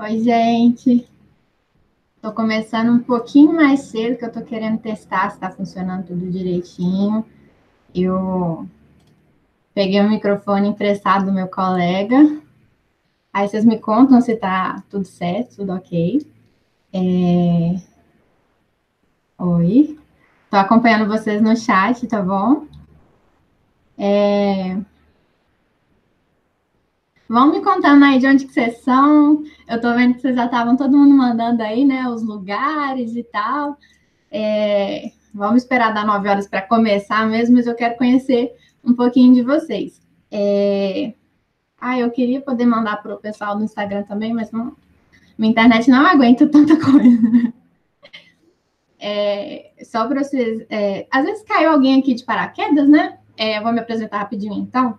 Oi, gente. Estou começando um pouquinho mais cedo, que eu estou querendo testar se está funcionando tudo direitinho. Eu peguei o microfone emprestado do meu colega. Aí vocês me contam se está tudo certo, tudo ok. Oi. Estou acompanhando vocês no chat, tá bom? Vão me contando aí de onde que vocês são. Eu tô vendo que vocês já estavam todo mundo mandando aí, né, os lugares e tal. Vamos esperar dar 9 horas para começar mesmo, mas eu quero conhecer um pouquinho de vocês. Eu queria poder mandar para o pessoal no Instagram também, mas não, minha internet não aguenta tanta coisa. Só para vocês... às vezes caiu alguém aqui de paraquedas, né? Eu vou me apresentar rapidinho, então.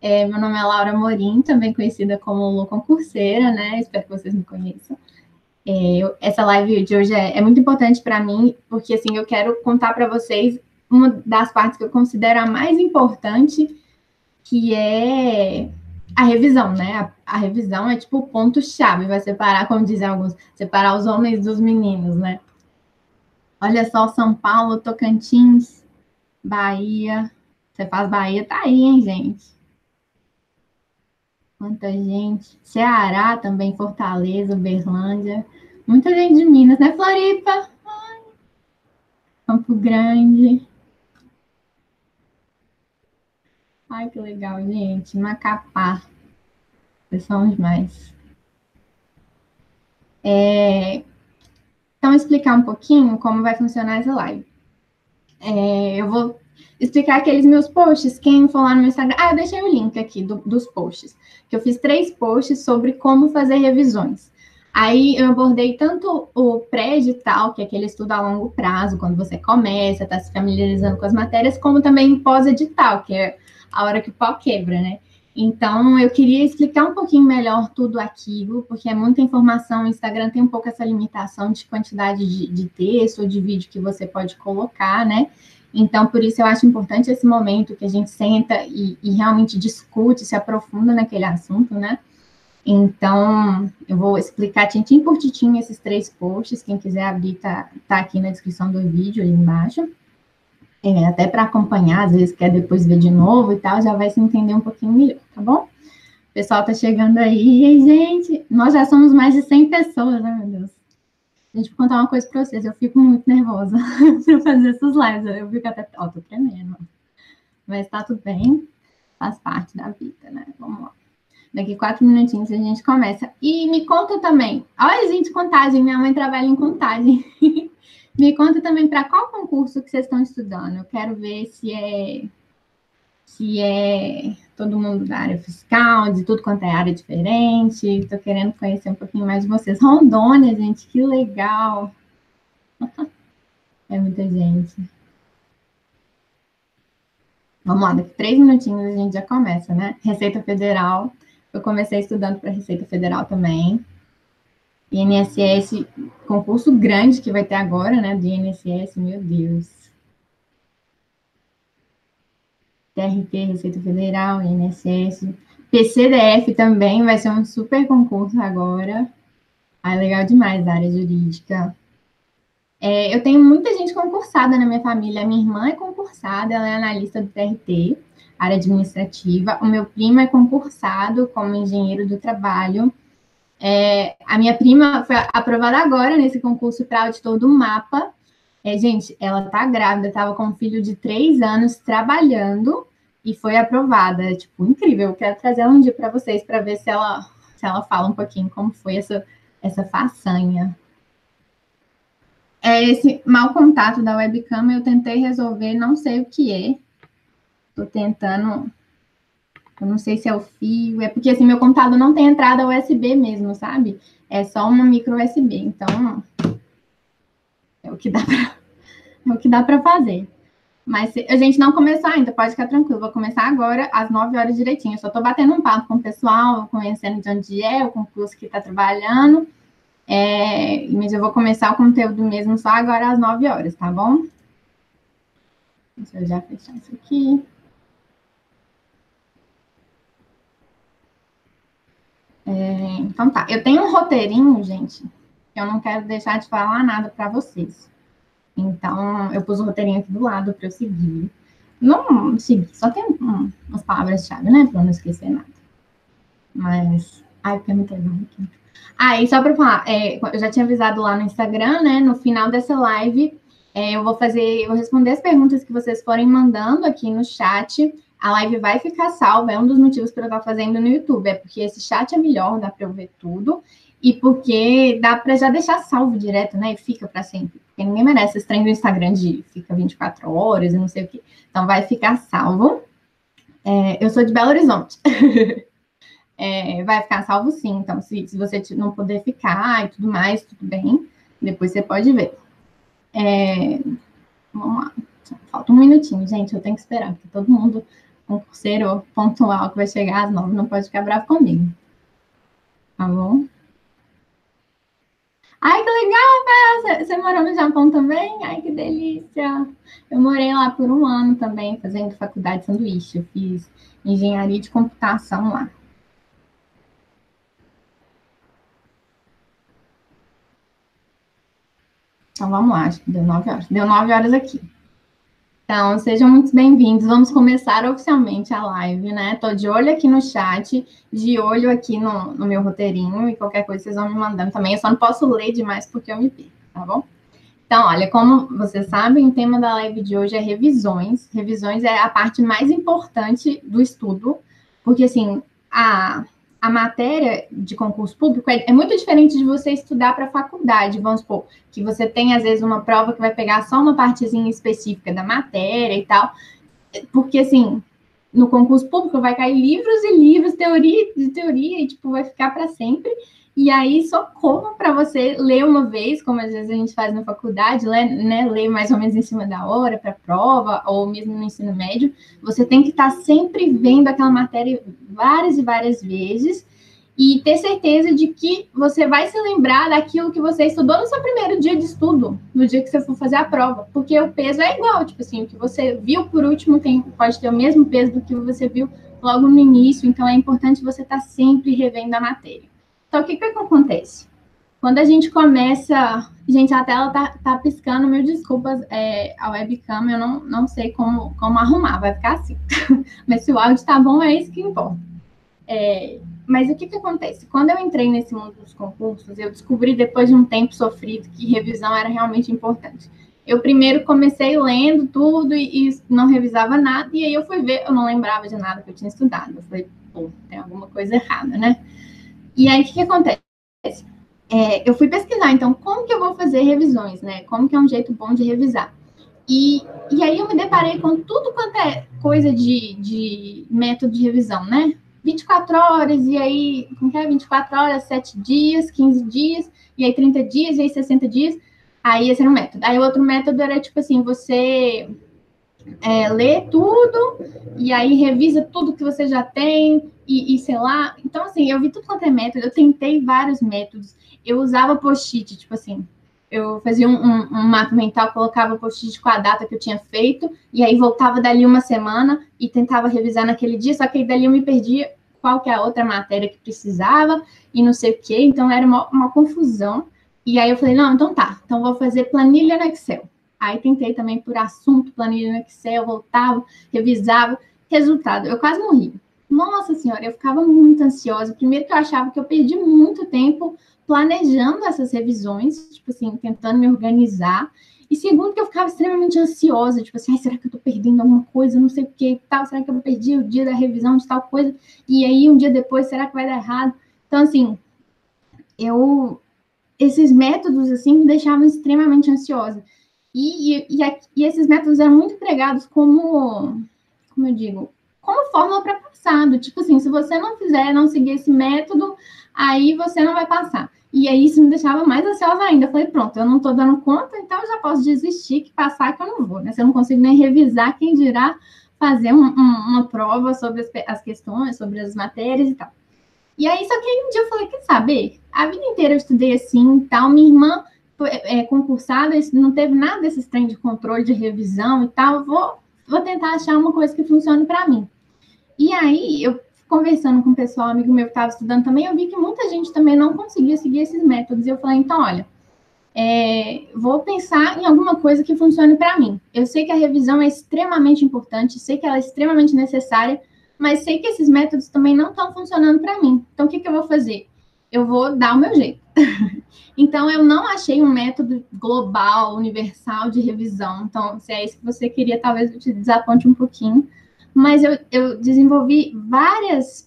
Meu nome é Laura Amorim, também conhecida como Lulu Concurseira, né? Espero que vocês me conheçam. Essa live de hoje é muito importante para mim, porque assim, eu quero contar para vocês uma das partes que eu considero a mais importante, que é a revisão, né? A revisão é tipo o ponto-chave, vai separar, como dizem alguns, separar os homens dos meninos, né? Olha só, São Paulo, Tocantins, Bahia. Você faz Bahia, tá aí, hein, gente? Quanta gente. Ceará também, Fortaleza, Uberlândia. Muita gente de Minas, né, Floripa? Ai. Campo Grande. Ai, que legal, gente. Macapá. Vocês são demais. Então, explicar um pouquinho como vai funcionar essa live. Eu vou explicar aqueles meus posts, quem for lá no meu Instagram... eu deixei o link aqui dos posts, que eu fiz 3 posts sobre como fazer revisões. Aí eu abordei tanto o pré-edital, que é aquele estudo a longo prazo, quando você começa, está se familiarizando com as matérias, como também pós-edital, que é a hora que o pau quebra, né? Então, eu queria explicar um pouquinho melhor tudo aquilo, porque é muita informação, o Instagram tem um pouco essa limitação de quantidade de texto ou de vídeo que você pode colocar, né? Então, por isso, eu acho importante esse momento que a gente senta e realmente discute, se aprofunda naquele assunto, né? Então, eu vou explicar tintim por tintim esses 3 posts. Quem quiser abrir, tá aqui na descrição do vídeo, ali embaixo. Até para acompanhar, às vezes quer depois ver de novo e tal, já vai se entender um pouquinho melhor, tá bom? O pessoal tá chegando aí. E aí, gente, nós já somos mais de 100 pessoas, né, meu Deus? Gente, vou contar uma coisa para vocês, eu fico muito nervosa para fazer essas lives, eu fico até, tô tremendo, mas tá tudo bem, faz parte da vida, né? Vamos lá. Daqui 4 minutinhos a gente começa. E me conta também, olha, gente, contagem, minha mãe trabalha em contagem. Me conta também para qual concurso que vocês estão estudando, eu quero ver se é todo mundo da área fiscal, de tudo quanto é área diferente. Estou querendo conhecer um pouquinho mais de vocês. Rondônia, gente, que legal. É muita gente. Vamos lá, daqui 3 minutinhos a gente já começa, né? Receita Federal. Eu comecei estudando para Receita Federal também. INSS, concurso grande que vai ter agora, né? Do INSS, meu Deus. TRT, Receita Federal, INSS, PCDF também, vai ser um super concurso agora. Legal demais a área jurídica. Eu tenho muita gente concursada na minha família. A minha irmã é concursada, ela é analista do TRT, área administrativa. O meu primo é concursado como engenheiro do trabalho. A minha prima foi aprovada agora nesse concurso para auditor do MAPA. Gente, ela tá grávida, tava com um filho de 3 anos trabalhando e foi aprovada. Tipo, incrível. Eu quero trazer ela um dia para vocês para ver se ela fala um pouquinho como foi essa façanha. Esse mau contato da webcam eu tentei resolver, não sei o que é. Tô tentando. Eu não sei se é o fio. É porque assim, meu computador não tem entrada USB mesmo, sabe? É só uma micro USB, então. É o que dá para fazer. Mas a gente não começou ainda, pode ficar tranquilo. Vou começar agora, às 9 horas direitinho. Eu só estou batendo um papo com o pessoal, conhecendo de onde é, o concurso que está trabalhando. Mas eu vou começar o conteúdo mesmo só agora, às 9 horas, tá bom? Deixa eu já fechar isso aqui. Então tá, eu tenho um roteirinho, gente, que eu não quero deixar de falar nada para vocês. Então, eu pus o roteirinho aqui do lado para eu seguir. Não segui, só tem umas palavras-chave, né? Para não esquecer nada. Mas... ai, porque é muito legal aqui. Ah, e só para falar, eu já tinha avisado lá no Instagram, né? No final dessa live, eu vou responder as perguntas que vocês forem mandando aqui no chat. A live vai ficar salva, é um dos motivos para eu estar fazendo no YouTube, é porque esse chat é melhor, dá para eu ver tudo, e porque dá para já deixar salvo direto, né, e fica para sempre, porque ninguém merece esse trem do Instagram de fica 24 horas e não sei o quê. Então, vai ficar salvo. Eu sou de Belo Horizonte. Vai ficar salvo sim, então, se você não puder ficar e tudo mais, tudo bem, depois você pode ver. Vamos lá. Falta um minutinho, gente, eu tenho que esperar, porque todo mundo... concurseiro pontual que vai chegar às 9, não pode ficar bravo comigo. Tá bom? Ai, que legal, Bel! Você morou no Japão também? Ai, que delícia! Eu morei lá por um ano também, fazendo faculdade de sanduíche. Eu fiz engenharia de computação lá. Então, vamos lá, acho que deu 9 horas. Deu 9 horas aqui. Então, sejam muito bem-vindos. Vamos começar oficialmente a live, né? Tô de olho aqui no chat, de olho aqui no meu roteirinho, e qualquer coisa vocês vão me mandando também. Eu só não posso ler demais porque eu me perco, tá bom? Então, olha, como vocês sabem, o tema da live de hoje é revisões. Revisões é a parte mais importante do estudo, porque, assim, a matéria de concurso público é muito diferente de você estudar para a faculdade, vamos supor, que você tem, às vezes, uma prova que vai pegar só uma partezinha específica da matéria e tal, porque, assim, no concurso público vai cair livros e livros, teoria de teoria, e, tipo, vai ficar para sempre, e aí socorro para você ler uma vez, como às vezes a gente faz na faculdade, né, ler mais ou menos em cima da hora para a prova, ou mesmo no ensino médio, você tem que estar sempre vendo aquela matéria várias e várias vezes, e ter certeza de que você vai se lembrar daquilo que você estudou no seu primeiro dia de estudo, no dia que você for fazer a prova, porque o peso é igual, tipo assim, o que você viu por último pode ter o mesmo peso do que você viu logo no início, então é importante você estar sempre revendo a matéria. Então, o que acontece? Quando a gente começa... Gente, a tela tá piscando, mil desculpas, a webcam, eu não sei como arrumar, vai ficar assim. Mas se o áudio tá bom, é isso que importa. Mas o que acontece? Quando eu entrei nesse mundo dos concursos, eu descobri, depois de um tempo sofrido, que revisão era realmente importante. Eu primeiro comecei lendo tudo e não revisava nada, e aí eu fui ver, eu não lembrava de nada que eu tinha estudado. Eu falei, pô, tem alguma coisa errada, né? E aí, o que acontece? Eu fui pesquisar, então, como que eu vou fazer revisões, né? Como que é um jeito bom de revisar? E aí, eu me deparei com tudo quanto é coisa de método de revisão, né? 24 horas, e aí, como que é? 24 horas, 7 dias, 15 dias, e aí 30 dias, e aí 60 dias. Aí, esse era um método. Aí, o outro método era, tipo assim, você... lê tudo, e aí revisa tudo que você já tem, e sei lá. Então, assim, eu vi tudo quanto é método, eu tentei vários métodos. Eu usava post-it, tipo assim, eu fazia um mapa mental, colocava post-it com a data que eu tinha feito, e aí voltava dali uma semana e tentava revisar naquele dia, só que aí dali eu me perdia qual que é a outra matéria que precisava, e não sei o quê. Então, era uma confusão. E aí eu falei, não, então tá, então vou fazer planilha no Excel. Aí tentei também por assunto, planilha no Excel, voltava, revisava. Resultado, eu quase morri. Nossa Senhora, eu ficava muito ansiosa. Primeiro que eu achava que eu perdi muito tempo planejando essas revisões, tipo assim, tentando me organizar. E segundo que eu ficava extremamente ansiosa, tipo assim, ai, será que eu tô perdendo alguma coisa, não sei o que e tal, será que eu perdi o dia da revisão de tal coisa? E aí, um dia depois, será que vai dar errado? Então, assim, esses métodos, assim, me deixavam extremamente ansiosa. E esses métodos eram muito pregados como fórmula para passado. Tipo assim, se você não fizer, não seguir esse método, aí você não vai passar. E aí isso me deixava mais ansiosa ainda. Eu falei, pronto, eu não estou dando conta, então eu já posso desistir, que passar que eu não vou, né? Se eu não consigo nem revisar, quem dirá fazer uma prova sobre as questões, sobre as matérias e tal. E aí, só que aí um dia eu falei, quer saber? A vida inteira eu estudei assim e tal, minha irmã... concursada, não teve nada desses trem de controle, de revisão e tal, vou tentar achar uma coisa que funcione para mim. E aí, eu conversando com o pessoal, amigo meu que estava estudando também, eu vi que muita gente também não conseguia seguir esses métodos. E eu falei, então, olha, vou pensar em alguma coisa que funcione para mim. Eu sei que a revisão é extremamente importante, sei que ela é extremamente necessária, mas sei que esses métodos também não estão funcionando para mim. Então, o que que eu vou fazer? Eu vou dar o meu jeito. Então, eu não achei um método global, universal de revisão. Então, se é isso que você queria, talvez eu te desaponte um pouquinho. Mas eu desenvolvi várias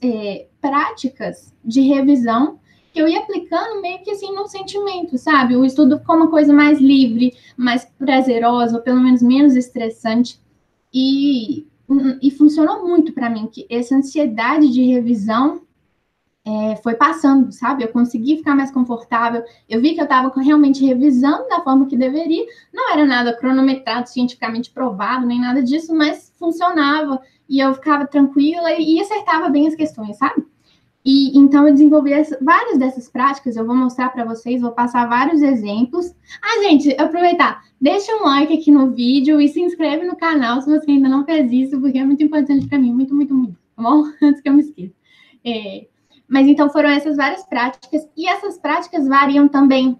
práticas de revisão que eu ia aplicando meio que assim no sentimento, sabe? O estudo ficou uma coisa mais livre, mais prazerosa, ou pelo menos menos estressante. E funcionou muito para mim, que essa ansiedade de revisão foi passando, sabe? Eu consegui ficar mais confortável, eu vi que eu estava realmente revisando da forma que deveria, não era nada cronometrado, cientificamente provado, nem nada disso, mas funcionava, e eu ficava tranquila e acertava bem as questões, sabe? E então eu desenvolvi várias dessas práticas, eu vou mostrar para vocês, vou passar vários exemplos. Ah, gente, aproveitar, deixa um like aqui no vídeo e se inscreve no canal se você ainda não fez isso, porque é muito importante para mim, muito, muito, muito, tá bom? Antes que eu me esqueça. Mas então foram essas várias práticas, e essas práticas variam também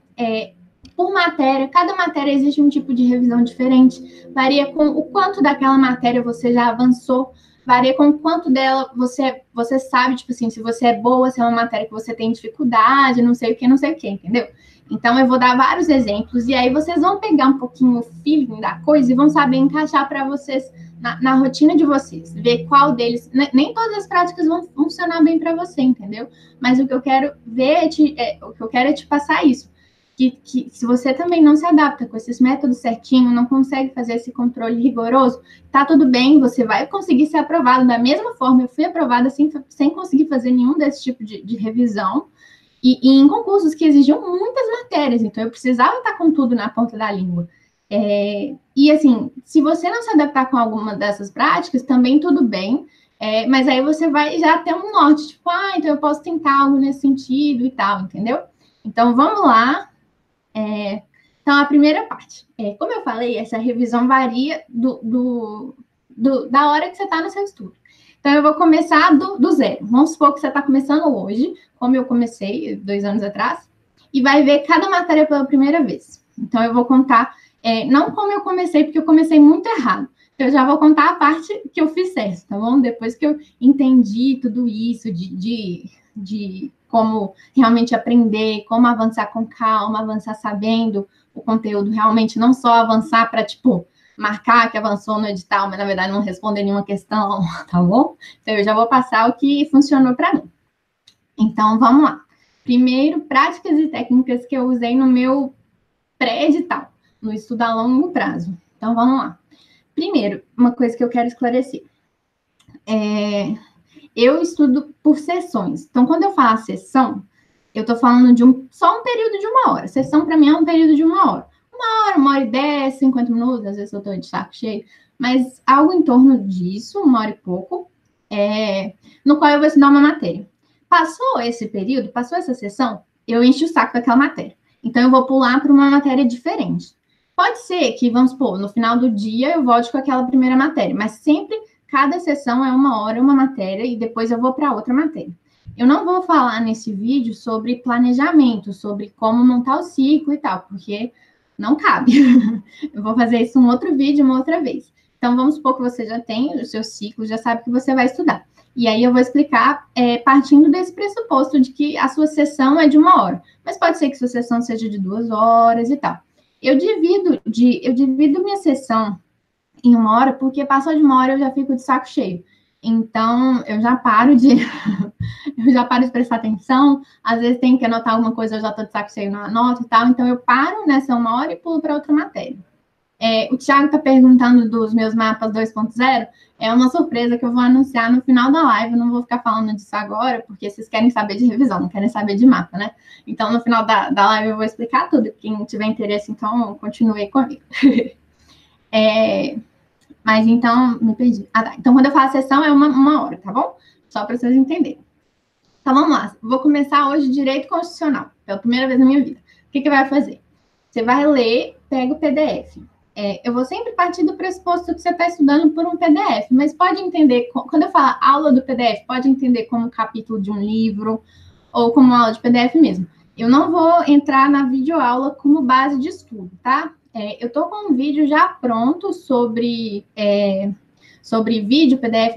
por matéria, cada matéria existe um tipo de revisão diferente, varia com o quanto daquela matéria você já avançou, varia com o quanto dela você sabe, tipo assim, se você é boa, se é uma matéria que você tem dificuldade, não sei o que, entendeu? Então, eu vou dar vários exemplos, e aí vocês vão pegar um pouquinho o feeling da coisa e vão saber encaixar para vocês, na rotina de vocês, ver qual deles... Nem todas as práticas vão funcionar bem para você, entendeu? Mas o que eu quero ver, o que eu quero é te passar isso. Que se você também não se adapta com esses métodos certinho, não consegue fazer esse controle rigoroso, tá tudo bem, você vai conseguir ser aprovado da mesma forma. Eu fui aprovada sem conseguir fazer nenhum desse tipo de revisão, e em concursos que exigiam muitas matérias, então eu precisava estar com tudo na ponta da língua. E assim, se você não se adaptar com alguma dessas práticas, também tudo bem, mas aí você vai já ter um norte, tipo, ah, então eu posso tentar algo nesse sentido e tal, entendeu? Então, vamos lá. Então, a primeira parte. Como eu falei, essa revisão varia da hora que você está no seu estudo. Então, eu vou começar do zero. Vamos supor que você está começando hoje, como eu comecei 2 anos atrás, e vai ver cada matéria pela primeira vez. Então, eu vou contar, não como eu comecei, porque eu comecei muito errado. Então, eu já vou contar a parte que eu fiz certo, tá bom? Depois que eu entendi tudo isso de como realmente aprender, como avançar com calma, avançar sabendo o conteúdo realmente, não só avançar para, tipo, marcar que avançou no edital, mas, na verdade, não responder nenhuma questão, tá bom? Então, eu já vou passar o que funcionou para mim. Então, vamos lá. Primeiro, práticas e técnicas que eu usei no meu pré-edital, no estudo a longo prazo. Então, vamos lá. Primeiro, uma coisa que eu quero esclarecer. Eu estudo por sessões. Então, quando eu falo sessão, eu estou falando de só um período de 1 hora. Sessão, para mim, é um período de 1 hora. 1 hora, 1 hora e 10, 50 minutos, às vezes eu estou de saco cheio. Mas algo em torno disso, 1 hora e pouco, no qual eu vou estudar uma matéria. Passou esse período, passou essa sessão, eu encho o saco daquela matéria. Então, eu vou pular para uma matéria diferente. Pode ser que, vamos supor, no final do dia eu volte com aquela primeira matéria, mas sempre... Cada sessão é 1 hora, uma matéria, e depois eu vou para outra matéria. Eu não vou falar nesse vídeo sobre planejamento, sobre como montar o ciclo e tal, porque não cabe. Eu vou fazer isso em um outro vídeo, uma outra vez. Então, vamos supor que você já tem o seu ciclo, já sabe que você vai estudar. E aí eu vou explicar partindo desse pressuposto de que a sua sessão é de 1 hora. Mas pode ser que sua sessão seja de 2 horas e tal. Eu divido minha sessão em 1 hora, porque passou de 1 hora eu já fico de saco cheio. Então, eu já paro de... eu já paro de prestar atenção. Às vezes tem que anotar alguma coisa, eu já tô de saco cheio, não anoto e tal. Então, eu paro nessa 1 hora e pulo para outra matéria. O Thiago tá perguntando dos meus mapas 2.0. É uma surpresa que eu vou anunciar no final da live. Eu não vou ficar falando disso agora, porque vocês querem saber de revisão, não querem saber de mapa, né? Então, no final da live eu vou explicar tudo. Quem tiver interesse, então, continue comigo. Mas então, me perdi. Ah, tá. Então, quando eu falo a sessão, é 1 hora, tá bom? Só para vocês entenderem. Então, vamos lá. Vou começar hoje direito constitucional, pela primeira vez na minha vida. O que vai fazer? Você vai ler, pega o PDF. eu vou sempre partir do pressuposto que você está estudando por um PDF, mas pode entender, quando eu falo aula do PDF, pode entender como capítulo de um livro ou como aula de PDF mesmo. Eu não vou entrar na videoaula como base de estudo, tá? Eu estou com um vídeo já pronto sobre, sobre vídeo, PDF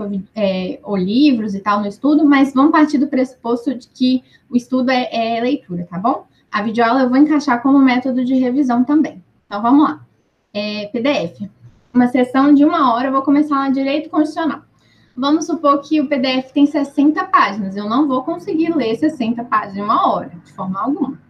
ou livros e tal no estudo, mas vamos partir do pressuposto de que o estudo é leitura, tá bom? A videoaula eu vou encaixar como método de revisão também. Então, vamos lá. PDF. Uma sessão de 1 hora, eu vou começar lá direito constitucional. Vamos supor que o PDF tem 60 páginas. Eu não vou conseguir ler 60 páginas em 1 hora, de forma alguma.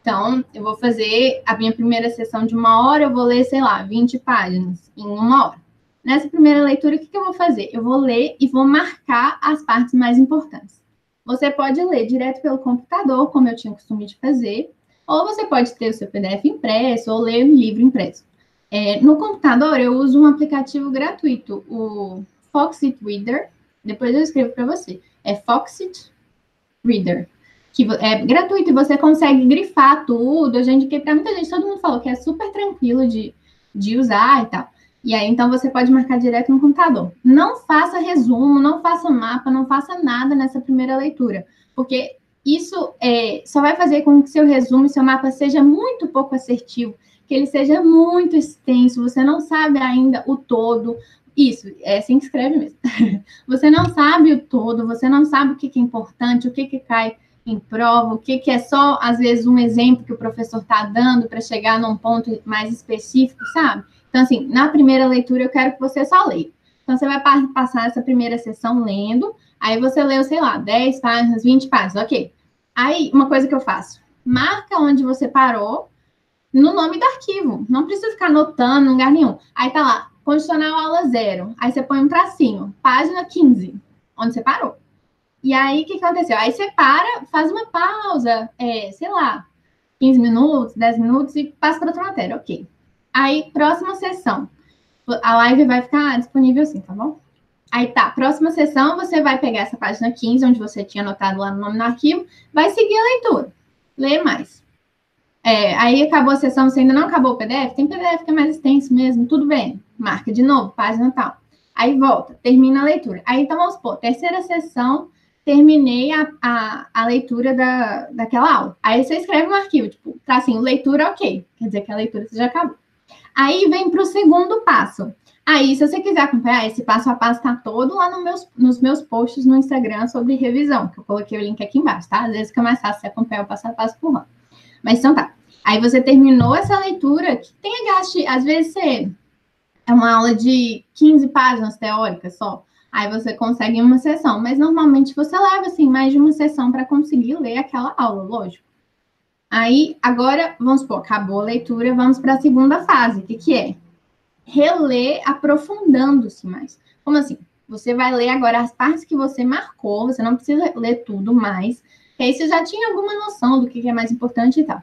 Então, eu vou fazer a minha primeira sessão de 1 hora, eu vou ler, sei lá, 20 páginas em 1 hora. Nessa primeira leitura, o que eu vou fazer? Eu vou ler e vou marcar as partes mais importantes. Você pode ler direto pelo computador, como eu tinha costume de fazer, ou você pode ter o seu PDF impresso, ou ler um livro impresso. No computador, eu uso um aplicativo gratuito, o Foxit Reader, depois eu escrevo para você, é Foxit Reader. Que é gratuito e você consegue grifar tudo. Eu já indiquei para muita gente, todo mundo falou que é super tranquilo de usar e tal. E aí, então, você pode marcar direto no computador. Não faça resumo, não faça mapa, não faça nada nessa primeira leitura. Porque isso só vai fazer com que seu resumo e seu mapa seja muito pouco assertivo, que ele seja muito extenso, você não sabe ainda o todo. Isso, se inscreve mesmo. Você não sabe o todo, você não sabe o que é importante, o que cai em prova, o que é só, às vezes, um exemplo que o professor está dando para chegar num ponto mais específico, sabe? Então, assim, na primeira leitura, eu quero que você só leia. Então, você vai passar essa primeira sessão lendo, aí você leu, sei lá, 10 páginas, 20 páginas, ok. Aí, uma coisa que eu faço, marca onde você parou no nome do arquivo. Não precisa ficar anotando em lugar nenhum. Aí tá lá, condicional aula 0. Aí você põe um tracinho, página 15, onde você parou. E aí, o que aconteceu? Aí você para, faz uma pausa, sei lá, 15 minutos, 10 minutos e passa para outra matéria, ok. Aí, próxima sessão. A live vai ficar disponível assim, tá bom? Aí tá, próxima sessão, você vai pegar essa página 15, onde você tinha anotado lá no nome do arquivo, vai seguir a leitura, lê mais. Aí acabou a sessão, você ainda não acabou o PDF? Tem PDF que é mais extenso mesmo, tudo bem. Marca de novo, página tal. Aí volta, termina a leitura. Aí, então, vamos supor, terceira sessão, terminei a leitura daquela aula. Aí você escreve um arquivo, tipo, tá assim, leitura, ok. Quer dizer que a leitura você já acabou. Aí vem para o segundo passo. Aí, se você quiser acompanhar, esse passo a passo tá todo lá nos meus posts no Instagram sobre revisão, que eu coloquei o link aqui embaixo, tá? Às vezes fica mais fácil você acompanhar o passo a passo por lá. Mas então tá. Aí você terminou essa leitura, que tem agaste, às vezes você... É uma aula de 15 páginas teóricas só. Aí você consegue uma sessão, mas normalmente você leva, assim, mais de uma sessão para conseguir ler aquela aula, lógico. Aí, agora, vamos supor, acabou a leitura, vamos para a segunda fase. O que é? Reler aprofundando-se mais. Como assim? Você vai ler agora as partes que você marcou, você não precisa ler tudo mais, porque aí você já tinha alguma noção do que é mais importante e tal.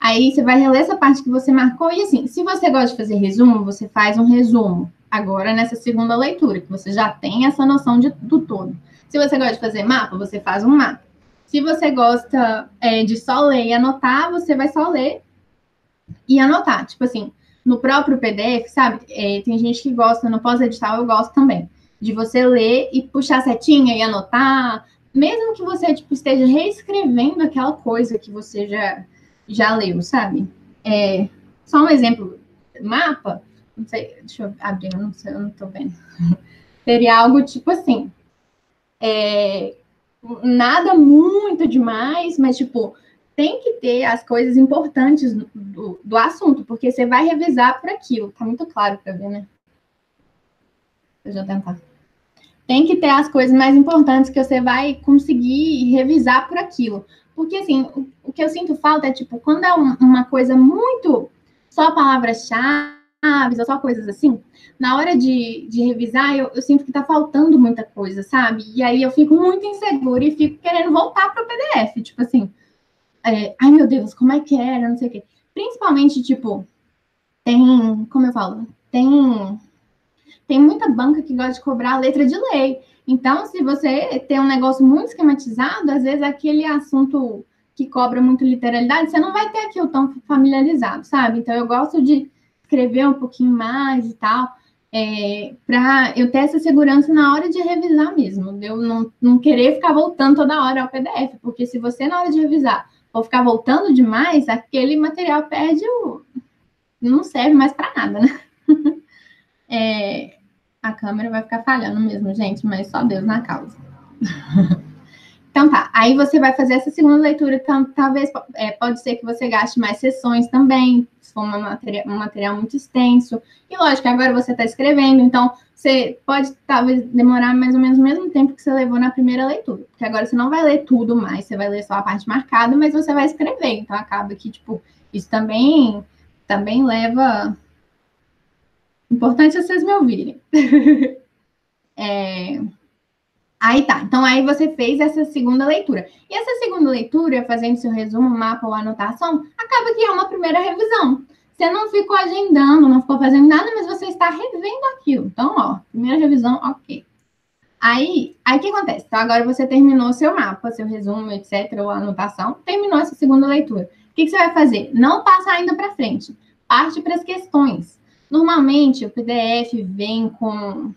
Aí você vai reler essa parte que você marcou e, assim, se você gosta de fazer resumo, você faz um resumo. Agora, nessa segunda leitura, que você já tem essa noção do todo. Se você gosta de fazer mapa, você faz um mapa. Se você gosta de só ler e anotar, você vai só ler e anotar. Tipo assim, no próprio PDF, sabe? Tem gente que gosta, no pós-edital eu gosto também, de você ler e puxar setinha e anotar. Mesmo que você, tipo, esteja reescrevendo aquela coisa que você já leu, sabe? Só um exemplo, mapa... Não sei, deixa eu abrir, eu não sei, eu não tô vendo. Seria algo tipo assim, nada muito demais, mas tipo, tem que ter as coisas importantes do assunto, porque você vai revisar por aquilo. Tá muito claro pra ver, né? Deixa eu tentar. Tem que ter as coisas mais importantes que você vai conseguir revisar por aquilo. Porque assim, o que eu sinto falta é tipo, quando é uma coisa muito só palavra-chave, ou só coisas assim, na hora de revisar, eu sinto que tá faltando muita coisa, sabe? E aí eu fico muito insegura e fico querendo voltar pro PDF, tipo assim, ai meu Deus, como é que era, não sei o quê. Principalmente, tipo, tem muita banca que gosta de cobrar a letra de lei. Então, se você tem um negócio muito esquematizado, às vezes aquele assunto que cobra muito literalidade, você não vai ter aquilo tão familiarizado, sabe? Então, eu gosto de escrever um pouquinho mais e tal, para eu ter essa segurança na hora de revisar mesmo, eu não querer ficar voltando toda hora ao PDF, porque se você na hora de revisar for ficar voltando demais, aquele material perde o... não serve mais para nada, né? A câmera vai ficar falhando mesmo, gente, mas só Deus na causa. Então tá, aí você vai fazer essa segunda leitura, talvez, pode ser que você gaste mais sessões também, se for um material muito extenso, e lógico, agora você está escrevendo, então você pode talvez demorar mais ou menos o mesmo tempo que você levou na primeira leitura, porque agora você não vai ler tudo mais, você vai ler só a parte marcada, mas você vai escrever, então acaba que, tipo, isso também leva... Importante é vocês me ouvirem. Aí tá, então aí você fez essa segunda leitura. E essa segunda leitura, fazendo seu resumo, mapa ou anotação, acaba que é uma primeira revisão. Você não ficou agendando, não ficou fazendo nada, mas você está revendo aquilo. Então, ó, primeira revisão, ok. Aí o que acontece? Então, agora você terminou seu mapa, seu resumo, etc, ou anotação, terminou essa segunda leitura. O que você vai fazer? Não passa ainda para frente. Parte para as questões. Normalmente, o PDF vem com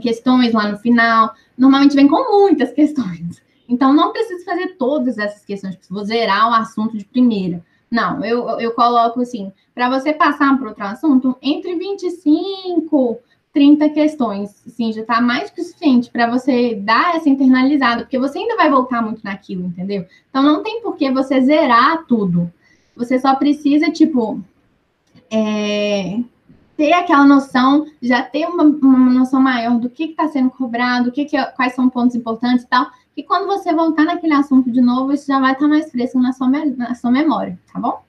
questões lá no final. Normalmente, vem com muitas questões. Então, não preciso fazer todas essas questões. Vou zerar o assunto de primeira. Não, eu coloco assim, para você passar para outro assunto, entre 25, 30 questões. Assim, já está mais que o suficiente para você dar essa internalizada, porque você ainda vai voltar muito naquilo, entendeu? Então, não tem por que você zerar tudo. Você só precisa, tipo... ter aquela noção, já ter uma noção maior do que está sendo cobrado, quais são pontos importantes e tal, e quando você voltar naquele assunto de novo, isso já vai estar mais fresco na sua memória, tá bom?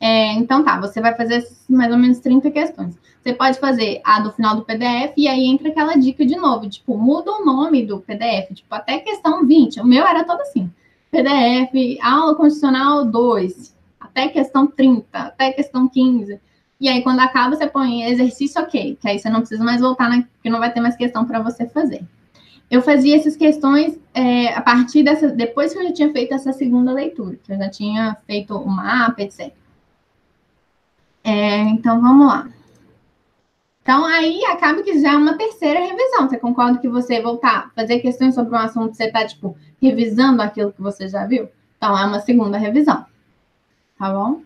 Então tá, você vai fazer mais ou menos 30 questões. Você pode fazer a do final do PDF, e aí entra aquela dica de novo, tipo, muda o nome do PDF, tipo, até questão 20, o meu era todo assim, PDF, aula constitucional 2, até questão 30, até questão 15... E aí, quando acaba, você põe exercício ok, que aí você não precisa mais voltar, né? Porque não vai ter mais questão para você fazer. Eu fazia essas questões a partir dessa... Depois que eu já tinha feito essa segunda leitura, que eu já tinha feito o mapa, etc. Então, vamos lá. Então, aí acaba que já é uma terceira revisão. Você concorda que você voltar a fazer questões sobre um assunto que você está, tipo, revisando aquilo que você já viu? Então, é uma segunda revisão. Tá bom?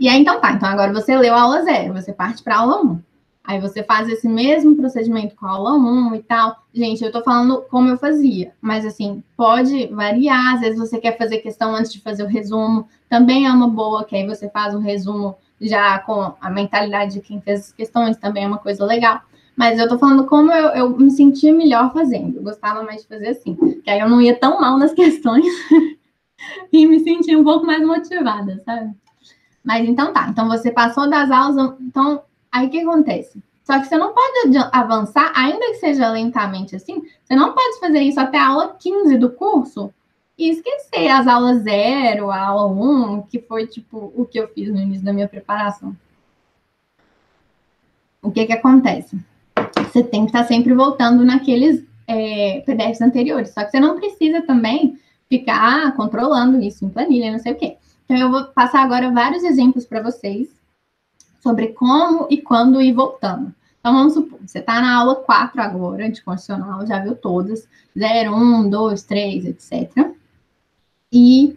E aí, então tá, então agora você leu a aula 0, você parte para a aula 1. Aí você faz esse mesmo procedimento com a aula 1 e tal. Gente, eu tô falando como eu fazia, mas assim, pode variar. Às vezes você quer fazer questão antes de fazer o resumo, também é uma boa, que aí você faz um resumo já com a mentalidade de quem fez as questões, também é uma coisa legal. Mas eu tô falando como eu me sentia melhor fazendo, eu gostava mais de fazer assim, que aí eu não ia tão mal nas questões e me sentia um pouco mais motivada, sabe? Mas então tá, então você passou das aulas, então aí o que acontece? Só que você não pode avançar, ainda que seja lentamente assim, você não pode fazer isso até a aula 15 do curso e esquecer as aulas 0, a aula 1, que foi tipo o que eu fiz no início da minha preparação. O que acontece? Você tem que estar sempre voltando naqueles PDFs anteriores, só que você não precisa também ficar controlando isso em planilha, não sei o quê. Então, eu vou passar agora vários exemplos para vocês sobre como e quando ir voltando. Então, vamos supor, você está na aula 4 agora, de constitucional, já viu todas, 0, 1, 2, 3, etc. E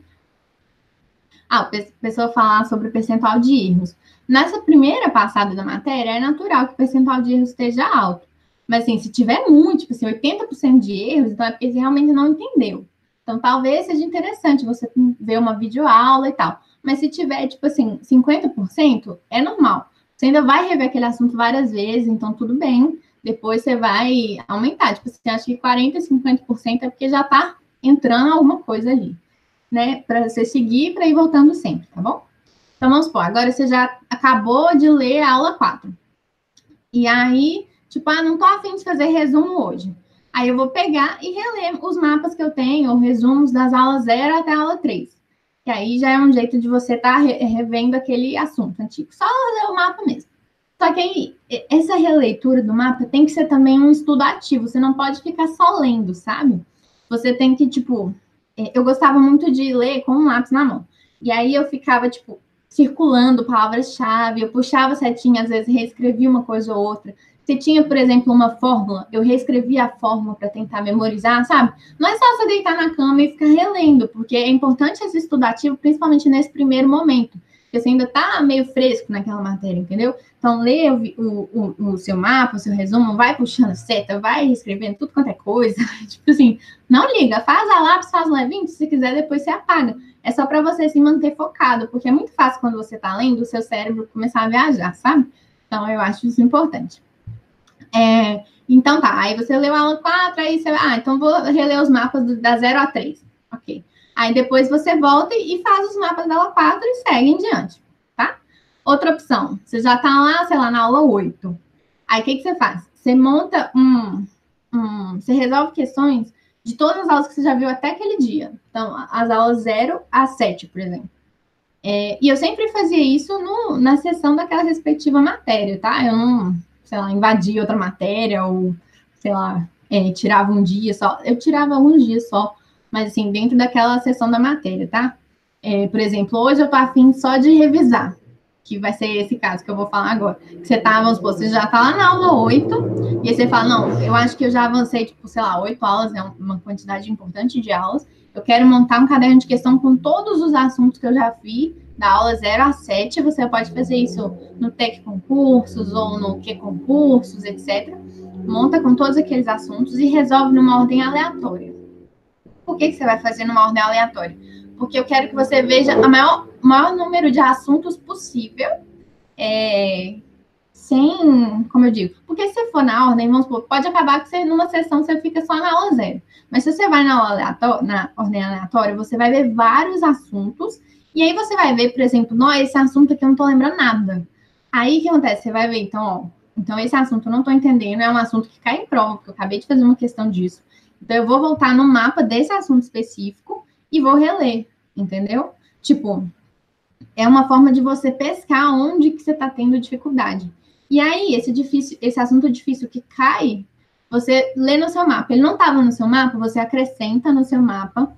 a pessoa falar sobre o percentual de erros. Nessa primeira passada da matéria, é natural que o percentual de erros esteja alto. Mas, assim, se tiver muito, tipo assim, 80% de erros, então é porque você realmente não entendeu. Então, talvez seja interessante você ver uma videoaula e tal. Mas se tiver, tipo assim, 50%, é normal. Você ainda vai rever aquele assunto várias vezes, então tudo bem. Depois você vai aumentar. Tipo, você acha que 40%, 50% é porque já tá entrando alguma coisa ali, né? Pra você seguir, pra ir voltando sempre, tá bom? Então, vamos supor, agora você já acabou de ler a aula 4. E aí, tipo, não tô afim de fazer resumo hoje. Aí eu vou pegar e reler os mapas que eu tenho, ou resumos das aulas 0 até a aula 3. Que aí já é um jeito de você estar revendo aquele assunto antigo. Só ler o mapa mesmo. Só que aí, essa releitura do mapa tem que ser também um estudo ativo. Você não pode ficar só lendo, sabe? Você tem que, tipo... Eu gostava muito de ler com um lápis na mão. E aí eu ficava, tipo... circulando palavras-chave, eu puxava a setinha, às vezes reescrevia uma coisa ou outra. Se tinha, por exemplo, uma fórmula, eu reescrevia a fórmula para tentar memorizar, sabe? Não é só você deitar na cama e ficar relendo, porque é importante esse estudo ativo, principalmente nesse primeiro momento. Porque você ainda está meio fresco naquela matéria, entendeu? Então, lê o seu mapa, o seu resumo, vai puxando seta, vai reescrevendo tudo quanto é coisa. Tipo assim, não liga, faz a lápis, faz o levinho, se quiser depois você apaga. É só para você se manter focado, porque é muito fácil quando você está lendo, o seu cérebro começar a viajar, sabe? Então, eu acho isso importante. É, então tá, aí você leu a aula 4, aí você, então vou reler os mapas da 0 a 3, ok. Aí depois você volta e faz os mapas da aula 4 e segue em diante, tá? Outra opção, você já tá lá, sei lá, na aula 8. Aí o que você faz? Você monta você resolve questões de todas as aulas que você já viu até aquele dia. Então, as aulas 0 a 7, por exemplo. É, e eu sempre fazia isso na sessão daquela respectiva matéria, tá? Eu não... sei lá, invadia outra matéria, ou, sei lá, tirava um dia só. Eu tirava alguns dias só, mas, assim, dentro daquela sessão da matéria, tá? É, por exemplo, hoje eu tô afim só de revisar, que vai ser esse caso que eu vou falar agora. Você tá, vamos supor, você já tá lá na aula 8, e aí você fala, não, eu acho que eu já avancei, tipo, sei lá, 8 aulas, é uma quantidade importante de aulas, eu quero montar um caderno de questão com todos os assuntos que eu já vi, da aula 0 a 7, você pode fazer isso no TEC Concursos ou no Q Concursos, etc. Monta com todos aqueles assuntos e resolve numa ordem aleatória. Por que você vai fazer numa ordem aleatória? Porque eu quero que você veja o maior número de assuntos possível, sem, como eu digo, porque se for na ordem, vamos supor, pode acabar que você, numa sessão você fica só na aula 0. Mas se você vai na ordem aleatória, você vai ver vários assuntos. E aí você vai ver, por exemplo, esse assunto aqui eu não tô lembrando nada. Aí o que acontece? Você vai ver, então, esse assunto eu não tô entendendo, é um assunto que cai em prova, porque eu acabei de fazer uma questão disso. Então, eu vou voltar no mapa desse assunto específico e vou reler, entendeu? Tipo, é uma forma de você pescar onde que você tá tendo dificuldade. E aí, esse assunto difícil que cai, você lê no seu mapa. Ele não tava no seu mapa, você acrescenta no seu mapa.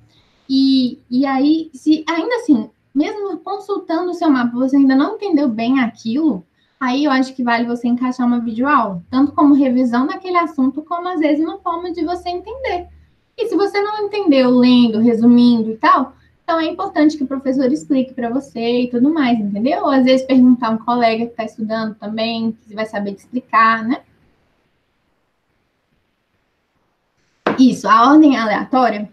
E aí, se ainda assim... mesmo consultando o seu mapa, você ainda não entendeu bem aquilo, aí eu acho que vale você encaixar uma videoaula, tanto como revisão daquele assunto, como às vezes uma forma de você entender. E se você não entendeu lendo, resumindo e tal, então é importante que o professor explique para você e tudo mais, entendeu? Ou às vezes perguntar a um colega que está estudando também, que vai saber te explicar, né? Isso, a ordem aleatória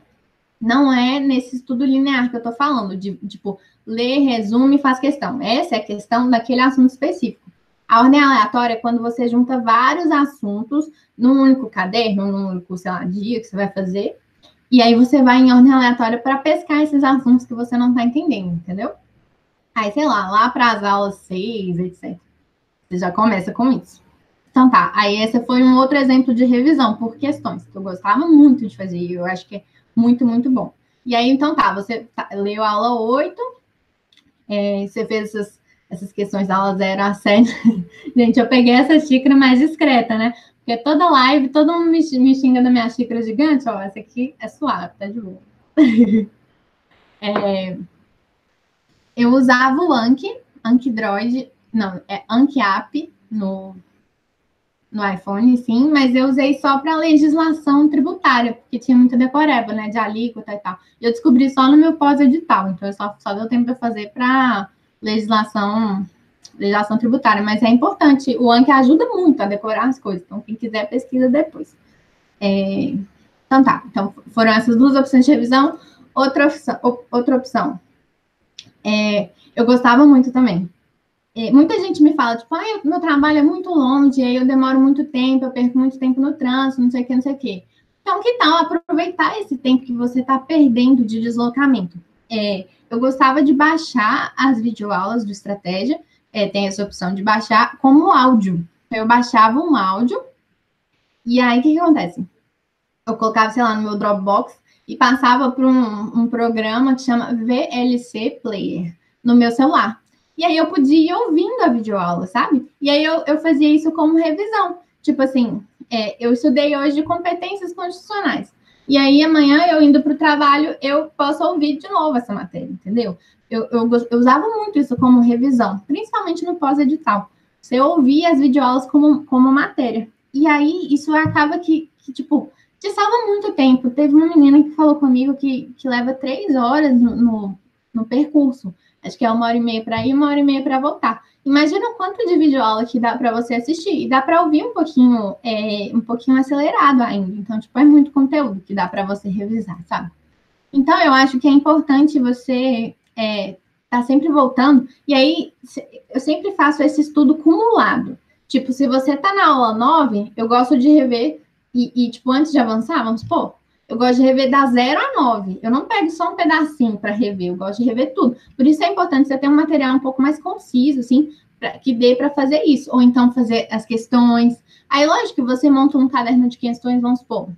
não é nesse estudo linear que eu tô falando, de tipo... lê, resume e faz questão. Essa é a questão daquele assunto específico. A ordem aleatória é quando você junta vários assuntos num único caderno, num único, sei lá, dia que você vai fazer, e aí você vai em ordem aleatória para pescar esses assuntos que você não tá entendendo, entendeu? Aí, sei lá, lá para as aulas 6, etc. Você já começa com isso. Então tá, aí esse foi um outro exemplo de revisão por questões, que eu gostava muito de fazer, eu acho que é muito, muito bom. E aí, então tá, você leu a aula 8... você fez essas questões da aula 0 a 7. Gente, eu peguei essa xícara mais discreta, né? Porque toda live, todo mundo me xinga da minha xícara gigante. Ó, essa aqui é suave, tá de boa. Eu usava o Anki Droid, não, é Anki App no iPhone, sim, mas eu usei só para legislação tributária, porque tinha muita decoreba, né, de alíquota e tal. E eu descobri só no meu pós-edital, então eu só deu tempo para fazer para legislação tributária, mas é importante, o Anki ajuda muito a decorar as coisas, então quem quiser pesquisa depois. Então tá, então foram essas duas opções de revisão. Outra opção, eu gostava muito também. Muita gente me fala, tipo, meu trabalho é muito longe, aí eu demoro muito tempo, eu perco muito tempo no trânsito, não sei o que, não sei o que. Então, que tal aproveitar esse tempo que você está perdendo de deslocamento? Eu gostava de baixar as videoaulas do Estratégia, tem essa opção de baixar como áudio. Eu baixava um áudio, e aí o que acontece? Eu colocava, sei lá, no meu Dropbox e passava para um programa que chama VLC Player, no meu celular. E aí eu podia ir ouvindo a videoaula, sabe? E aí eu fazia isso como revisão. Tipo assim, eu estudei hoje competências constitucionais. E aí amanhã, eu indo para o trabalho, eu posso ouvir de novo essa matéria, entendeu? Eu usava muito isso como revisão, principalmente no pós-edital. Você ouvia as videoaulas como matéria. E aí, isso acaba que tipo, te salva muito tempo. Teve uma menina que falou comigo que leva 3 horas no percurso. Acho que é 1h30 para ir, 1h30 para voltar. Imagina o quanto de videoaula que dá para você assistir. E dá para ouvir um pouquinho acelerado ainda. Então, tipo, é muito conteúdo que dá para você revisar, sabe? Então, eu acho que é importante você tá sempre voltando. E aí, eu sempre faço esse estudo cumulado. Tipo, se você tá na aula 9, eu gosto de rever. E tipo, antes de avançar, vamos supor, eu gosto de rever da 0 a 9. Eu não pego só um pedacinho para rever, eu gosto de rever tudo. Por isso é importante você ter um material um pouco mais conciso, assim, que dê para fazer isso. Ou então fazer as questões. Aí, lógico que você monta um caderno de questões, vamos supor,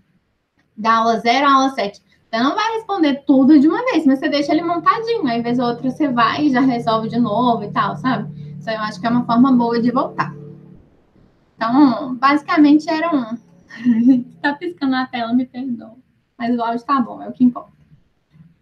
da aula 0 à aula 7. Você não vai responder tudo de uma vez, mas você deixa ele montadinho. Aí, vez ou outra, você vai e já resolve de novo e tal, sabe? Isso eu acho que é uma forma boa de voltar. Então, basicamente, era um... Tá piscando na tela, me perdoa. Mas o áudio tá bom, é o que importa.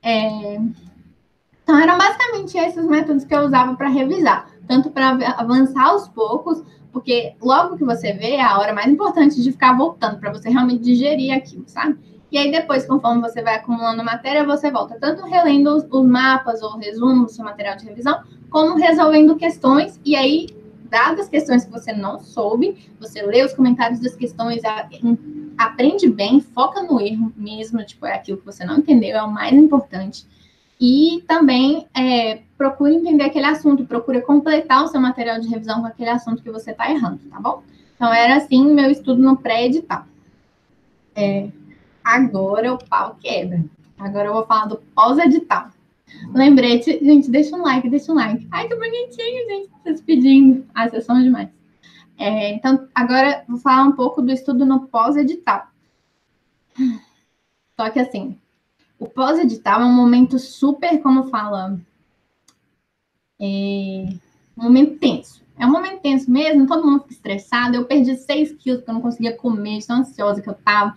Então, eram basicamente esses métodos que eu usava para revisar. Tanto para avançar aos poucos, porque logo que você vê, é a hora mais importante de ficar voltando, para você realmente digerir aquilo, sabe? E aí, depois, conforme você vai acumulando matéria, você volta tanto relendo os mapas ou resumos do seu material de revisão, como resolvendo questões, e aí... das questões que você não soube, você lê os comentários das questões, aprende bem, foca no erro mesmo, tipo, é aquilo que você não entendeu, é o mais importante. E também procura entender aquele assunto, procura completar o seu material de revisão com aquele assunto que você tá errando, tá bom? Então, era assim meu estudo no pré-edital. Agora o pau quebra. Agora eu vou falar do pós-edital. Lembrete, gente, deixa um like. Ai, que bonitinho, gente, vocês pedindo. Ah, vocês são demais. Então, agora vou falar um pouco do estudo no pós-edital. Só que assim, o pós-edital é um momento super, como fala, um momento tenso. É um momento tenso mesmo, todo mundo fica estressado. Eu perdi 6 quilos porque eu não conseguia comer, tão ansiosa que eu tava.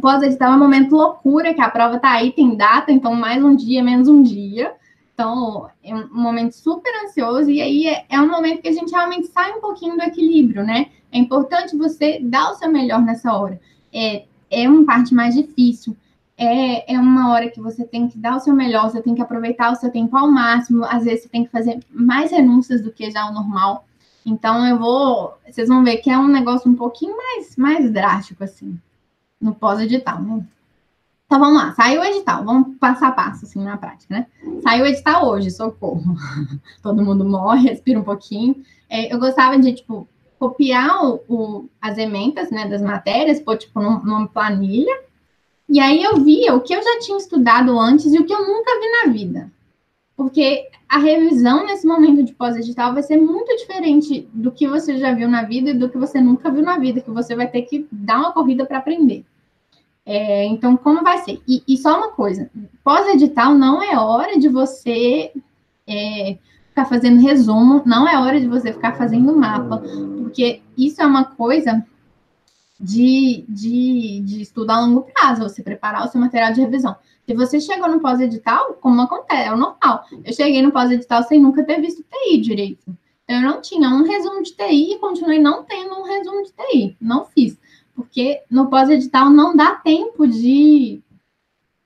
Pós-edital é um momento loucura, que a prova tá aí, tem data, então mais um dia, menos um dia. Então, é um momento super ansioso, e aí é um momento que a gente realmente sai um pouquinho do equilíbrio, né? É importante você dar o seu melhor nessa hora. É uma parte mais difícil, é uma hora que você tem que dar o seu melhor, você tem que aproveitar o seu tempo ao máximo, às vezes você tem que fazer mais renúncias do que já o normal. Então, vocês vão ver que é um negócio um pouquinho mais drástico, assim. No pós-edital, né? Então, vamos lá. Saiu o edital. Vamos passo a passo, assim, na prática, né? Saiu o edital hoje, socorro. Todo mundo morre, respira um pouquinho. Eu gostava de, tipo, copiar as emendas, né, das matérias, pôr, tipo, numa planilha. E aí eu via o que eu já tinha estudado antes e o que eu nunca vi na vida. Porque a revisão nesse momento de pós-edital vai ser muito diferente do que você já viu na vida e do que você nunca viu na vida, que você vai ter que dar uma corrida para aprender. Então, como vai ser? E só uma coisa, pós-edital não é hora de você ficar fazendo resumo, não é hora de você ficar fazendo mapa, porque isso é uma coisa de estudo a longo prazo, você preparar o seu material de revisão. Se você chegou no pós-edital, como acontece, é o normal. Eu cheguei no pós-edital sem nunca ter visto TI direito. Então, eu não tinha um resumo de TI e continuei não tendo um resumo de TI. Não fiz. Porque no pós-edital não dá tempo de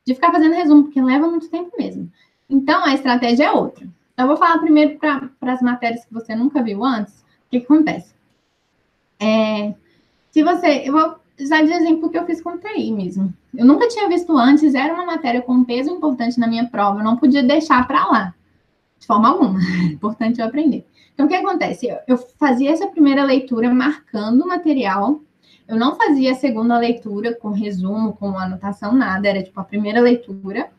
ficar fazendo resumo, porque leva muito tempo mesmo. Então, a estratégia é outra. Eu vou falar primeiro para as matérias que você nunca viu antes. O que acontece? Se você... Eu vou usar de exemplo que eu fiz com TI mesmo. Eu nunca tinha visto antes, era uma matéria com peso importante na minha prova, eu não podia deixar para lá, de forma alguma. É importante eu aprender. Então, o que acontece? Eu fazia essa primeira leitura marcando o material, eu não fazia a segunda leitura com resumo, com anotação, nada, era tipo a primeira leitura,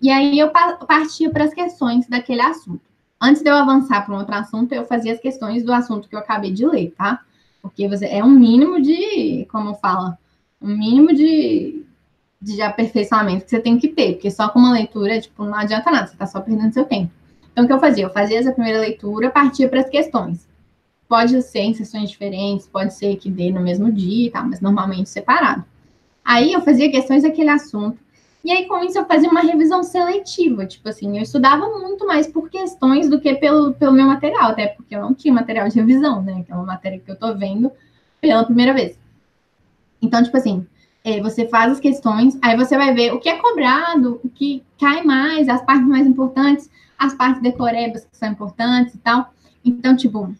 e aí eu partia para as questões daquele assunto. Antes de eu avançar para um outro assunto, eu fazia as questões do assunto que eu acabei de ler, tá? Porque você é um mínimo de, como fala, um mínimo de aperfeiçoamento que você tem que ter, porque só com uma leitura, tipo, não adianta nada, você tá só perdendo seu tempo. Então, o que eu fazia? Eu fazia essa primeira leitura, partia para as questões. Pode ser em sessões diferentes, pode ser que dê no mesmo dia e tal, mas normalmente separado. Aí eu fazia questões daquele assunto. E aí, com isso, eu fazia uma revisão seletiva. Tipo assim, eu estudava muito mais por questões do que pelo meu material, até porque eu não tinha material de revisão, né? Que é uma matéria que eu tô vendo pela primeira vez. Então, tipo assim, você faz as questões, aí você vai ver o que é cobrado, o que cai mais, as partes mais importantes, as partes decorebas que são importantes e tal. Então, tipo,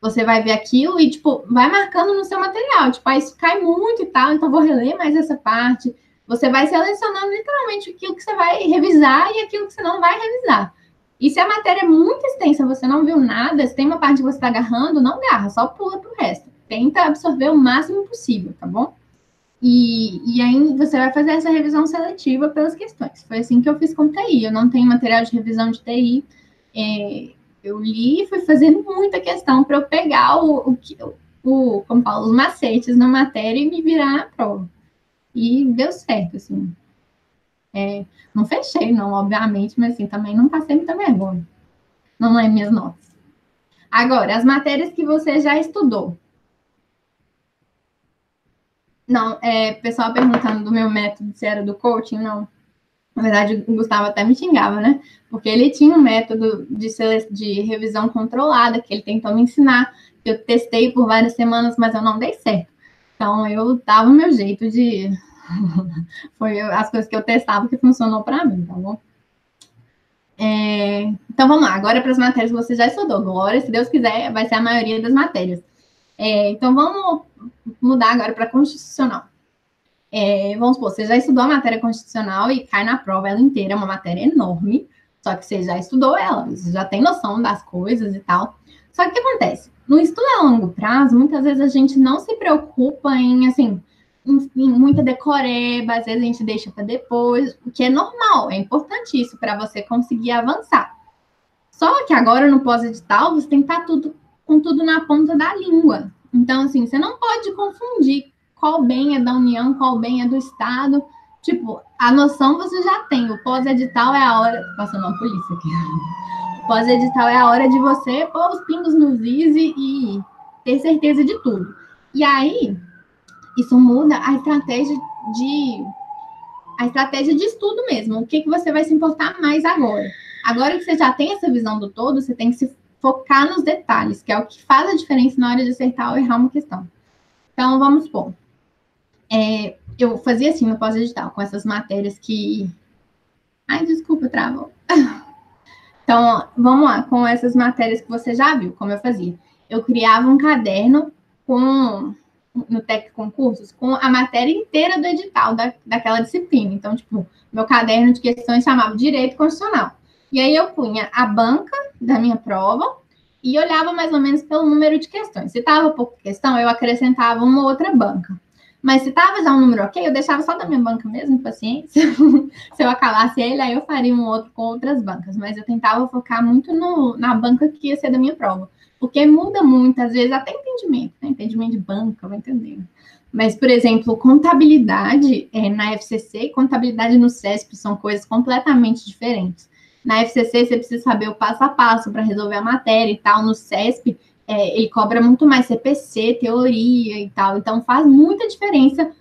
você vai ver aquilo e, tipo, vai marcando no seu material. Tipo, ah, isso cai muito e tal, então vou reler mais essa parte. Você vai selecionando literalmente aquilo que você vai revisar e aquilo que você não vai revisar. E se a matéria é muito extensa, você não viu nada, se tem uma parte que você está agarrando, não agarra, só pula pro resto. Tenta absorver o máximo possível, tá bom? E aí você vai fazer essa revisão seletiva pelas questões. Foi assim que eu fiz com TI. Eu não tenho material de revisão de TI. Eu li e fui fazendo muita questão para eu pegar como fala, os macetes na matéria e me virar na prova. E deu certo, assim. Não fechei, não, obviamente, mas assim, também não passei muita vergonha. Não lembro minhas notas. Agora, as matérias que você já estudou. Não, pessoal perguntando do meu método, se era do coaching, não. Na verdade, o Gustavo até me xingava, né? Porque ele tinha um método de revisão controlada, que ele tentou me ensinar, que eu testei por várias semanas, mas eu não dei certo. Então, eu dava o meu jeito de... Foi as coisas que eu testava que funcionou para mim, tá bom? Então, vamos lá. Agora, para as matérias que você já estudou. Glória, se Deus quiser, vai ser a maioria das matérias. Então, vamos mudar agora para constitucional. Vamos supor, você já estudou a matéria constitucional e cai na prova ela inteira, é uma matéria enorme, só que você já estudou ela, você já tem noção das coisas e tal. Só que o que acontece? No estudo a longo prazo, muitas vezes a gente não se preocupa em, assim, em muita decoreba, às vezes a gente deixa para depois, o que é normal, é importante isso para você conseguir avançar. Só que agora no pós-edital, você tem que estar com tudo na ponta da língua. Então, assim, você não pode confundir qual bem é da União, qual bem é do Estado. Tipo, a noção você já tem. O pós-edital é a hora... Passando uma polícia aqui. O pós-edital é a hora de você pôr os pingos nos is e ter certeza de tudo. E aí, isso muda a estratégia de estudo mesmo. O que você vai se importar mais agora? Agora que você já tem essa visão do todo, você tem que se focar nos detalhes, que é o que faz a diferença na hora de acertar ou errar uma questão. Então, vamos supor. Eu fazia assim no pós-edital, com essas matérias que... Ai, desculpa, travou. Então, vamos lá, com essas matérias que você já viu, como eu fazia. Eu criava um caderno no TEC Concursos com a matéria inteira do edital daquela disciplina. Então, tipo, meu caderno de questões chamava Direito Constitucional. E aí eu punha a banca da minha prova e olhava mais ou menos pelo número de questões. Se estava pouca questão, eu acrescentava uma outra banca. Mas se estava já um número ok, eu deixava só da minha banca mesmo, paciência. Se eu acabasse ele, aí eu faria um outro com outras bancas. Mas eu tentava focar muito na banca que ia ser da minha prova. Porque muda muito, às vezes, até entendimento. Né? Entendimento de banca, vai entender. Mas, por exemplo, contabilidade na FCC e contabilidade no CESP são coisas completamente diferentes. Na FCC, você precisa saber o passo a passo para resolver a matéria e tal. No CESP, ele cobra muito mais CPC, teoria e tal. Então, faz muita diferença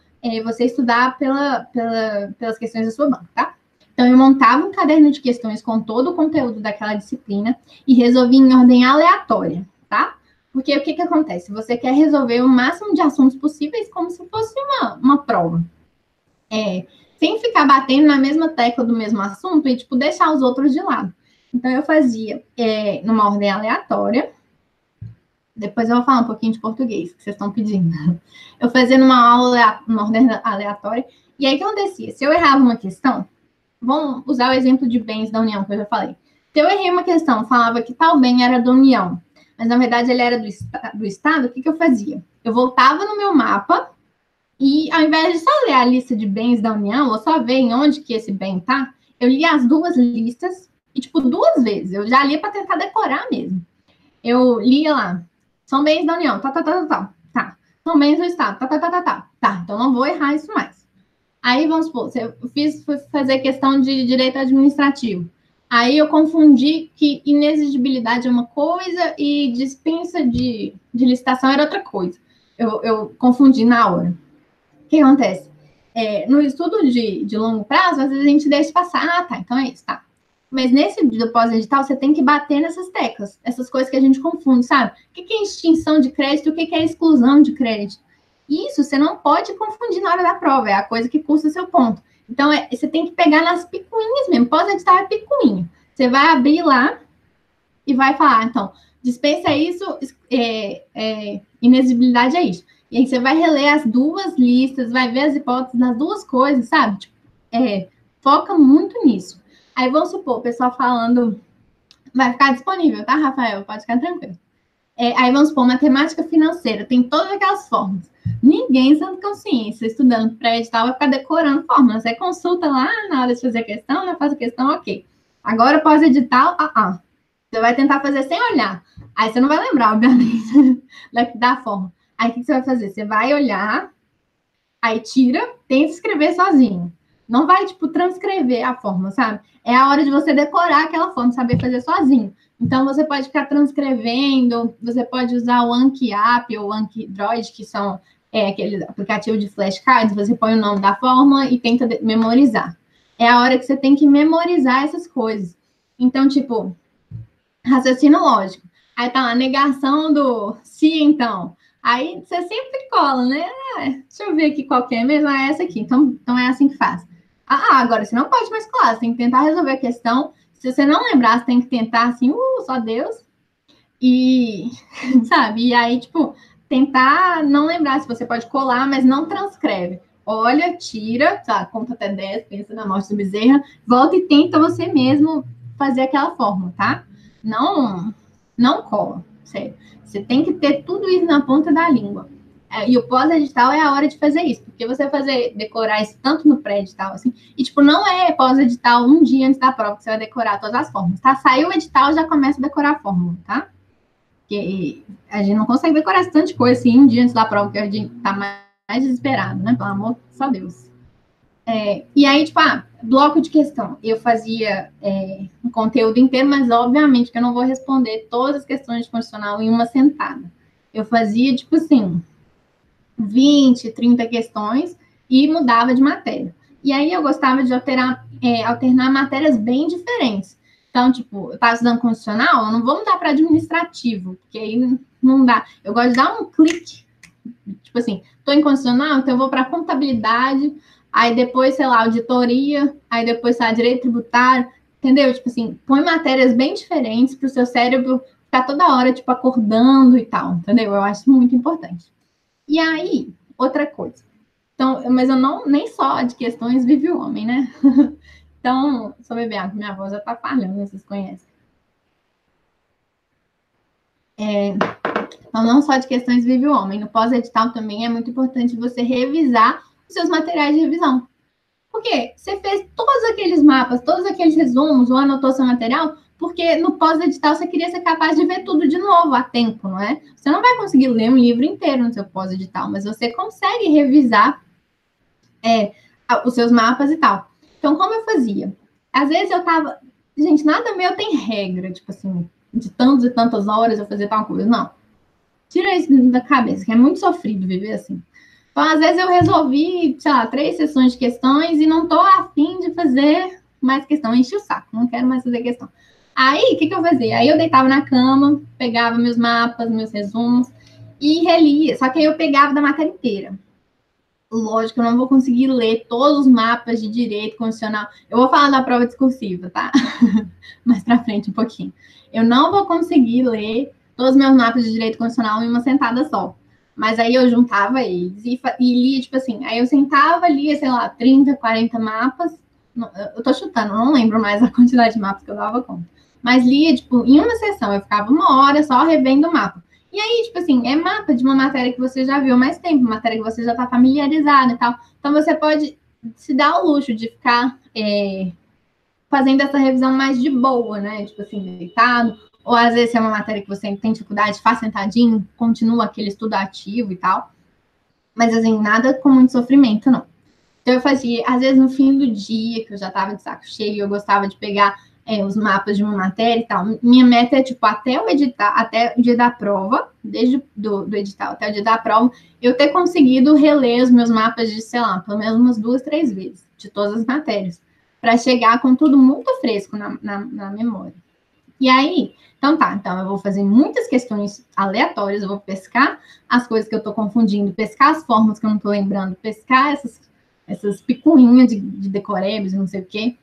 você estudar pelas questões da sua banca, tá? Então, eu montava um caderno de questões com todo o conteúdo daquela disciplina e resolvia em ordem aleatória, tá? Porque o que acontece? Você quer resolver o máximo de assuntos possíveis como se fosse uma prova. Sem ficar batendo na mesma tecla do mesmo assunto e, tipo, deixar os outros de lado. Então, eu fazia numa ordem aleatória. Depois eu vou falar um pouquinho de português, que vocês estão pedindo. Eu fazia numa ordem aleatória. E aí, o que acontecia? Se eu errava uma questão, vamos usar o exemplo de bens da União, que eu já falei. Se eu errei uma questão, falava que tal bem era da União, mas, na verdade, ele era do Estado, o que eu fazia? Eu voltava no meu mapa... E ao invés de só ler a lista de bens da União, ou só ver em onde que esse bem tá, eu li as duas listas, e tipo, duas vezes. Eu já lia para tentar decorar mesmo. Eu lia lá, são bens da União, tá, tá, tá, tá, tá. Tá. São bens do Estado, tá, tá, tá, tá, tá. Tá, então não vou errar isso mais. Aí, vamos supor, eu fui fazer questão de direito administrativo. Aí eu confundi que inexigibilidade é uma coisa e dispensa de licitação era outra coisa. Eu confundi na hora. O que acontece? No estudo de longo prazo, às vezes a gente deixa passar, ah, tá, então é isso, tá. Mas nesse do pós-edital, você tem que bater nessas teclas, essas coisas que a gente confunde, sabe? O que é extinção de crédito, o que é exclusão de crédito? Isso você não pode confundir na hora da prova, é a coisa que custa seu ponto. Então, você tem que pegar nas picuinhas mesmo, pós-edital é picuinha. Você vai abrir lá e vai falar, então, dispensa isso, inexigibilidade é isso. E aí você vai reler as duas listas, vai ver as hipóteses das duas coisas, sabe? Tipo, foca muito nisso. Aí vamos supor, o pessoal falando, vai ficar disponível, tá, Rafael? Pode ficar tranquilo. Aí vamos supor, matemática financeira, tem todas aquelas formas. Ninguém sendo consciência, estudando pré-edital, vai ficar decorando fórmulas. Aí consulta lá na hora de fazer a questão, né? Faz a questão, ok. Agora pós-edital, Você vai tentar fazer sem olhar. Aí você não vai lembrar, obviamente, da forma. Aí o que você vai fazer? Você vai olhar, aí tira, tenta escrever sozinho. Não vai, tipo, transcrever a forma, sabe? É a hora de você decorar aquela forma, saber fazer sozinho. Então, você pode ficar transcrevendo, você pode usar o Anki App ou o Anki Droid, que são aquele aplicativo de flashcards, você põe o nome da fórmula e tenta memorizar. É a hora que você tem que memorizar essas coisas. Então, tipo, raciocínio lógico. Aí tá lá, negação do se, então. Aí você sempre cola, né? Deixa eu ver aqui qual que é mesmo, é essa aqui. Então é assim que faz. Agora você não pode mais colar, você tem que tentar resolver a questão. Se você não lembrar, você tem que tentar assim, só Deus. E, sabe? E aí, tipo, tentar não lembrar se você pode colar, mas não transcreve. Olha, tira, tá, conta até 10, pensa na morte do Bezerra, volta e tenta você mesmo fazer aquela forma, tá? Não cola, sério. Você tem que ter tudo isso na ponta da língua. E o pós-edital é a hora de fazer isso, porque você fazer decorar isso tanto no pré-edital, assim, e, tipo, não é pós-edital um dia antes da prova que você vai decorar todas as fórmulas, tá? Saiu o edital, já começa a decorar a fórmula, tá? Porque a gente não consegue decorar tanta coisa, assim, um dia antes da prova, que a gente tá mais desesperado, né? Pelo amor de só Deus. E aí, tipo, bloco de questão. Eu fazia um conteúdo inteiro, mas, obviamente, que eu não vou responder todas as questões de condicional em uma sentada. Eu fazia, tipo, assim, 20, 30 questões e mudava de matéria. E aí eu gostava de alternar matérias bem diferentes. Então, tipo, eu estava estudando constitucional, eu não vou mudar para administrativo, porque aí não dá. Eu gosto de dar um clique, tipo assim, estou em constitucional, então eu vou para contabilidade, aí depois, sei lá, auditoria, aí depois, sei lá, direito tributário, entendeu? Tipo assim, põe matérias bem diferentes para o seu cérebro ficar toda hora, tipo, acordando e tal, entendeu? Eu acho muito importante. E aí, outra coisa. Então, mas eu nem só de questões vive o homem, né? Então, só beber água, minha voz já tá falhando, vocês conhecem. Então, não só de questões vive o homem. No pós-edital também é muito importante você revisar os seus materiais de revisão. Porque você fez todos aqueles mapas, todos aqueles resumos ou anotou seu material, porque no pós-edital você queria ser capaz de ver tudo de novo a tempo, não é? Você não vai conseguir ler um livro inteiro no seu pós-edital, mas você consegue revisar os seus mapas e tal. Então, como eu fazia? Às vezes eu tava... Gente, nada meu tem regra, tipo assim, de tantas e tantas horas eu fazer tal coisa. Não. Tira isso da cabeça, que é muito sofrido viver assim. Então, às vezes eu resolvi, sei lá, 3 sessões de questões e não tô afim de fazer mais questão. Enchi o saco, não quero mais fazer questão. Aí, o que eu fazia? Aí eu deitava na cama, pegava meus mapas, meus resumos e relia. Só que aí eu pegava da matéria inteira. Lógico, eu não vou conseguir ler todos os mapas de direito constitucional. Eu vou falar da prova discursiva, tá? Mais pra frente um pouquinho. Eu não vou conseguir ler todos os meus mapas de direito constitucional em uma sentada só. Mas aí eu juntava eles e lia, tipo assim, aí eu sentava, lia, sei lá, 30, 40 mapas. Eu tô chutando, não lembro mais a quantidade de mapas que eu dava conta. Mas lia, tipo, em uma sessão, eu ficava uma hora só revendo o mapa. E aí, tipo assim, é mapa de uma matéria que você já viu há mais tempo, matéria que você já tá familiarizada e tal. Então, você pode se dar o luxo de ficar fazendo essa revisão mais de boa, né? Tipo assim, deitado. Ou, às vezes, se é uma matéria que você tem dificuldade, faz sentadinho, continua aquele estudo ativo e tal. Mas, assim, nada com muito sofrimento, não. Então, eu fazia, às vezes, no fim do dia, que eu já tava de saco cheio, eu gostava de pegar os mapas de uma matéria e tal. Minha meta é, tipo, até o dia da prova, desde do edital até o dia da prova, eu ter conseguido reler os meus mapas de, sei lá, pelo menos umas 2, 3 vezes, de todas as matérias, para chegar com tudo muito fresco na memória. E aí, então eu vou fazer muitas questões aleatórias, eu vou pescar as coisas que eu estou confundindo, pescar as formas que eu não estou lembrando, pescar essas picuinhas de decorebs, não sei o quê,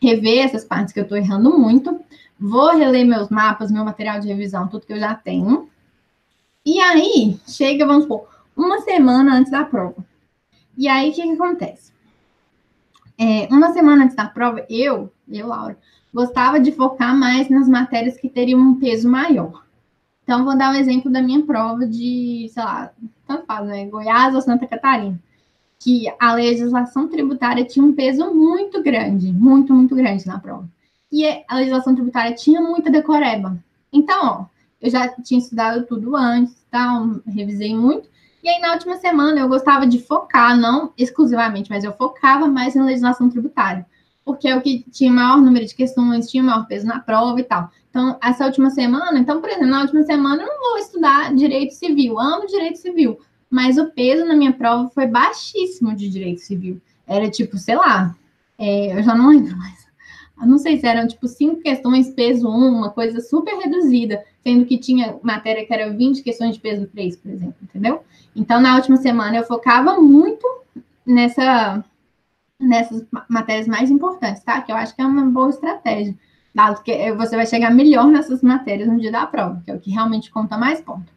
rever essas partes que eu estou errando muito, vou reler meus mapas, meu material de revisão, tudo que eu já tenho, e aí chega, vamos supor, uma semana antes da prova. E aí, o que acontece? Uma semana antes da prova, eu, Laura, gostava de focar mais nas matérias que teriam um peso maior. Então, vou dar um exemplo da minha prova de, sei lá, tanto faz, né? Goiás ou Santa Catarina, que a legislação tributária tinha um peso muito grande, muito, muito grande na prova. E a legislação tributária tinha muita decoreba. Então, eu já tinha estudado tudo antes, tal, revisei muito. E aí, na última semana, eu gostava de focar, não exclusivamente, mas eu focava mais na legislação tributária, porque é o que tinha o maior número de questões, tinha o maior peso na prova e tal. Então, essa última semana... Então, por exemplo, na última semana eu não vou estudar direito civil. Amo direito civil, mas o peso na minha prova foi baixíssimo de direito civil. Era tipo, sei lá, eu já não lembro mais. Eu não sei se eram tipo 5 questões, peso 1, uma coisa super reduzida, sendo que tinha matéria que era 20 questões de peso 3, por exemplo, entendeu? Então, na última semana eu focava muito nessas matérias mais importantes, tá? Que eu acho que é uma boa estratégia, dado que você vai chegar melhor nessas matérias no dia da prova, que é o que realmente conta mais ponto.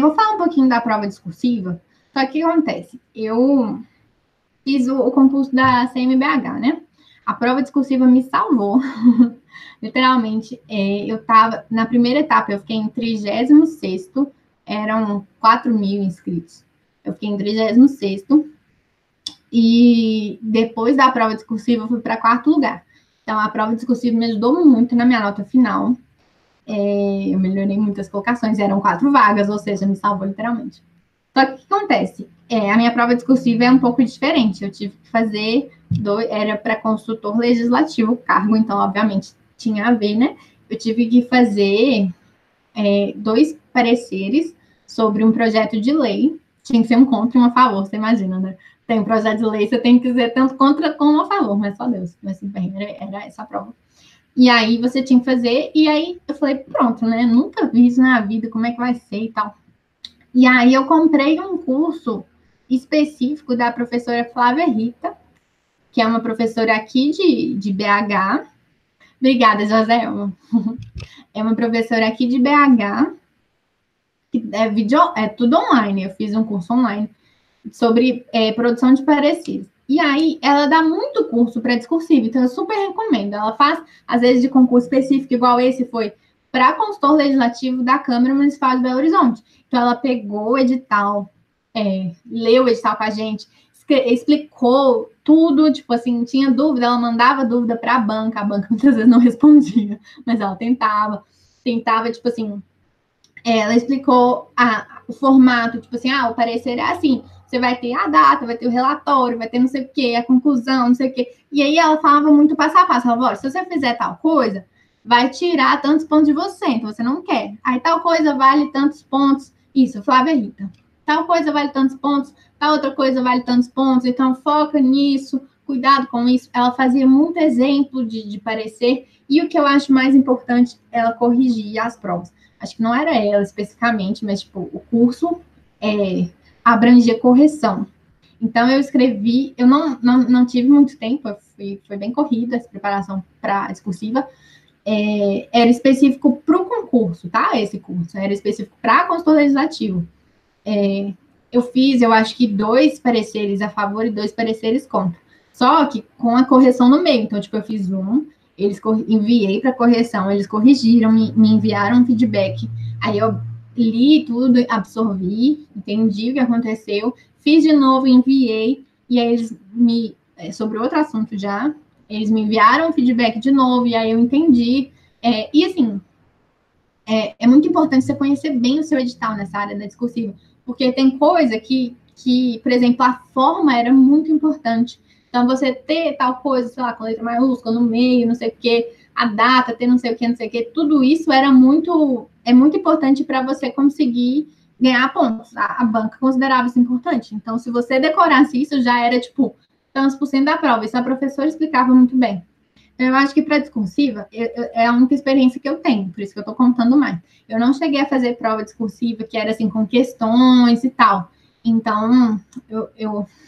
Vou falar um pouquinho da prova discursiva, só que o que acontece? Eu fiz o concurso da CMBH, né? A prova discursiva me salvou, literalmente. Eu tava, na primeira etapa, eu fiquei em 36º, eram 4.000 inscritos. Eu fiquei em 36º, e depois da prova discursiva, eu fui para 4º lugar. Então, a prova discursiva me ajudou muito na minha nota final. Eu melhorei muitas colocações, eram 4 vagas, ou seja, me salvou literalmente. Só que o que acontece? A minha prova discursiva é um pouco diferente. Eu tive que fazer, era para consultor legislativo o cargo, então, obviamente, tinha a ver, né? Eu tive que fazer 2 pareceres sobre um projeto de lei. Tinha que ser um contra e um a favor, você imagina, né? Tem um projeto de lei, você tem que dizer tanto contra como a favor, mas só Deus. Mas bem, era essa a prova. E aí você tinha que fazer, e aí eu falei, pronto, né? Nunca vi isso na vida, como é que vai ser e tal. E aí eu comprei um curso específico da professora Flávia Rita, que é uma professora aqui de BH. Obrigada, Joselma. É uma professora aqui de BH, que é tudo online, eu fiz um curso online sobre produção de pareceres. E aí, ela dá muito curso para discursivo, então eu super recomendo. Ela faz, às vezes, de concurso específico, igual esse foi para consultor legislativo da Câmara Municipal de Belo Horizonte. Então, ela pegou o edital, leu o edital com a gente, explicou tudo, tipo assim, tinha dúvida, ela mandava dúvida para a banca muitas vezes não respondia, mas ela tentava, tipo assim, ela explicou o formato, tipo assim, o parecer é assim, você vai ter a data, vai ter o relatório, vai ter não sei o quê, a conclusão, não sei o quê. E aí ela falava muito passo a passo. Ela falava, se você fizer tal coisa, vai tirar tantos pontos de você, então você não quer. Aí tal coisa vale tantos pontos. Isso, Flávia Rita. Tal coisa vale tantos pontos, tal outra coisa vale tantos pontos. Então foca nisso, cuidado com isso. Ela fazia muito exemplo de parecer. E o que eu acho mais importante, ela corrigia as provas. Acho que não era ela especificamente, mas tipo, o curso abrangia correção. Então, eu escrevi, eu não tive muito tempo, foi bem corrida essa preparação para a discursiva. Era específico para o concurso, tá? Esse curso era específico para consultor legislativo. Eu fiz, eu acho que 2 pareceres a favor e 2 pareceres contra. Só que com a correção no meio. Então, tipo, eu fiz um, enviei para correção, eles corrigiram, me enviaram um feedback. Aí eu li tudo, absorvi, entendi o que aconteceu, fiz de novo, enviei, e aí eles sobre outro assunto já, eles me enviaram o feedback de novo, e aí eu entendi. E assim, é muito importante você conhecer bem o seu edital nessa área da discursiva, porque tem coisa que, por exemplo, a forma era muito importante. Então, você ter tal coisa, sei lá, com letra maiúscula, no meio, não sei o quê, a data, ter não sei o quê, não sei o quê, tudo isso era muito, é muito importante para você conseguir ganhar pontos. A banca considerava isso importante. Então, se você decorasse isso, já era, tipo, tantos por cento da prova. Isso a professora explicava muito bem. Eu acho que para discursiva, é a única experiência que eu tenho, por isso que eu estou contando mais. Eu não cheguei a fazer prova discursiva, que era assim, com questões e tal. Então,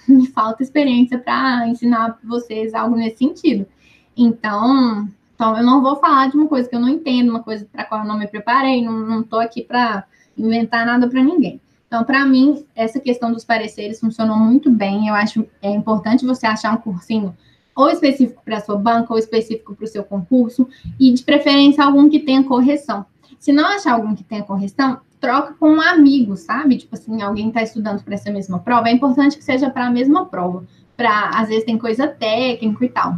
me falta experiência para ensinar vocês algo nesse sentido. Então, eu não vou falar de uma coisa que eu não entendo, uma coisa para qual eu não me preparei, não estou aqui para inventar nada para ninguém. Então, para mim, essa questão dos pareceres funcionou muito bem. Eu acho que é importante você achar um cursinho ou específico para a sua banca, ou específico para o seu concurso, e de preferência algum que tenha correção. Se não achar algum que tenha correção, troca com um amigo, sabe? Tipo assim, alguém está estudando para essa mesma prova, é importante que seja para a mesma prova. Às vezes tem coisa técnica e tal.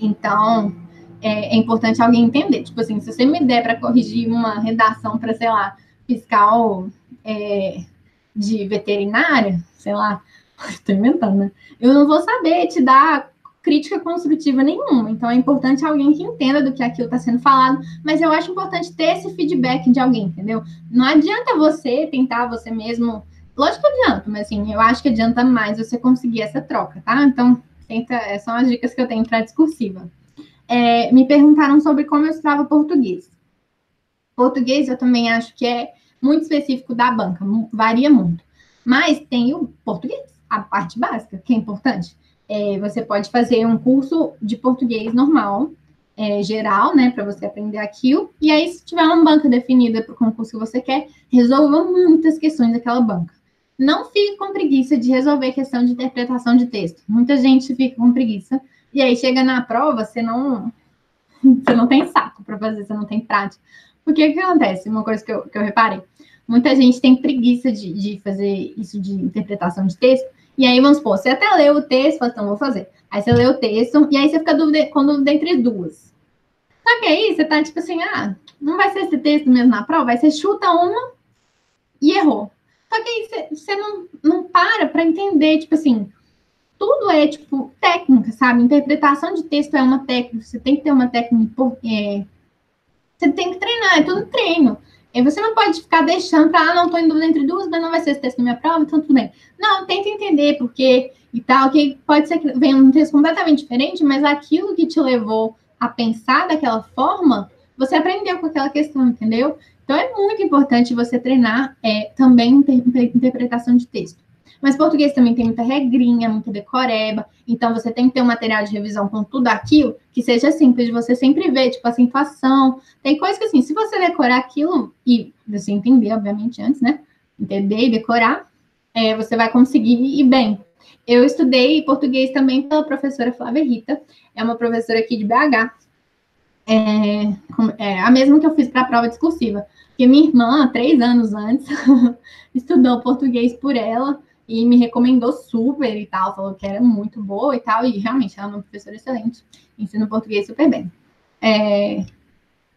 Então, é importante alguém entender. Tipo assim, se você me der para corrigir uma redação para, sei lá, fiscal de veterinária, sei lá, estou inventando, né? Eu não vou saber te dar crítica construtiva nenhuma, então é importante alguém que entenda do que aquilo está sendo falado, mas eu acho importante ter esse feedback de alguém, entendeu? Não adianta você tentar você mesmo, lógico que adianta, mas assim, eu acho que adianta mais você conseguir essa troca, tá? Então, são as dicas que eu tenho para discursiva. Me perguntaram sobre como eu estudava português. Português eu também acho que é muito específico da banca, varia muito, mas tem o português, a parte básica, que é importante. Você pode fazer um curso de português normal, geral, né, para você aprender aquilo. E aí, se tiver uma banca definida para o concurso que você quer, resolva muitas questões daquela banca. Não fique com preguiça de resolver questão de interpretação de texto. Muita gente fica com preguiça. E aí, chega na prova, você não tem saco para fazer, você não tem prática. Por que que acontece? Uma coisa que eu reparei. Muita gente tem preguiça de fazer isso de interpretação de texto. E aí, vamos supor, você até leu o texto, fala, então, vou fazer. Aí você lê o texto, e aí você fica com dúvida entre duas. Só que aí você tá tipo assim, não vai ser esse texto mesmo na prova, aí você chuta uma e errou. Só que aí você não para pra entender, tipo assim, tudo é, tipo, técnica, sabe? Interpretação de texto é uma técnica, você tem que ter uma técnica, você tem que treinar, é tudo treino. E você não pode ficar deixando para, não estou em dúvida entre duas, mas não vai ser esse texto da minha prova, então tudo bem. Não, tenta entender por quê e tal, que pode ser que venha um texto completamente diferente, mas aquilo que te levou a pensar daquela forma, você aprendeu com aquela questão, entendeu? Então, é muito importante você treinar também interpretação de texto. Mas português também tem muita regrinha, muita decoreba, então você tem que ter um material de revisão com tudo aquilo que seja simples, você sempre vê, tipo, a acentuação, tem coisa que, assim, se você decorar aquilo, e você entender, obviamente, antes, né, entender e decorar, você vai conseguir ir bem. Eu estudei português também pela professora Flávia Rita, é uma professora aqui de BH, é a mesma que eu fiz para a prova discursiva, porque minha irmã, 3 anos antes, estudou português por ela, e me recomendou super e tal, falou que era muito boa e tal, e realmente ela é uma professora excelente, ensina português super bem.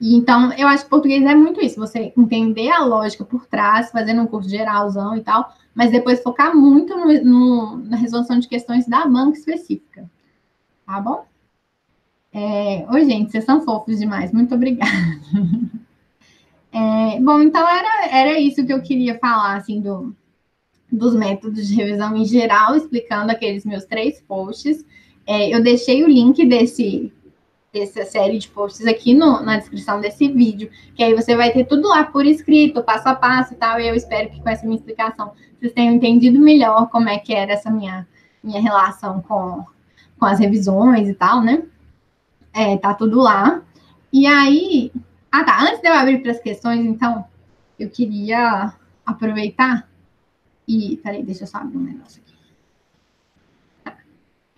Então, eu acho que português é muito isso, você entender a lógica por trás, fazendo um curso geralzão e tal, mas depois focar muito na resolução de questões da banca específica, tá bom? Oi, gente, vocês são fofos demais, muito obrigada. Bom, então era isso que eu queria falar, assim, dos métodos de revisão em geral, explicando aqueles meus 3 posts. Eu deixei o link dessa série de posts aqui na descrição desse vídeo, que aí você vai ter tudo lá por escrito, passo a passo e tal, e eu espero que com essa minha explicação vocês tenham entendido melhor como é que era essa minha relação com as revisões e tal, né? Tá tudo lá. E aí... tá, antes de eu abrir para as questões, então, eu queria aproveitar... Peraí, deixa eu só abrir um negócio aqui. Tá.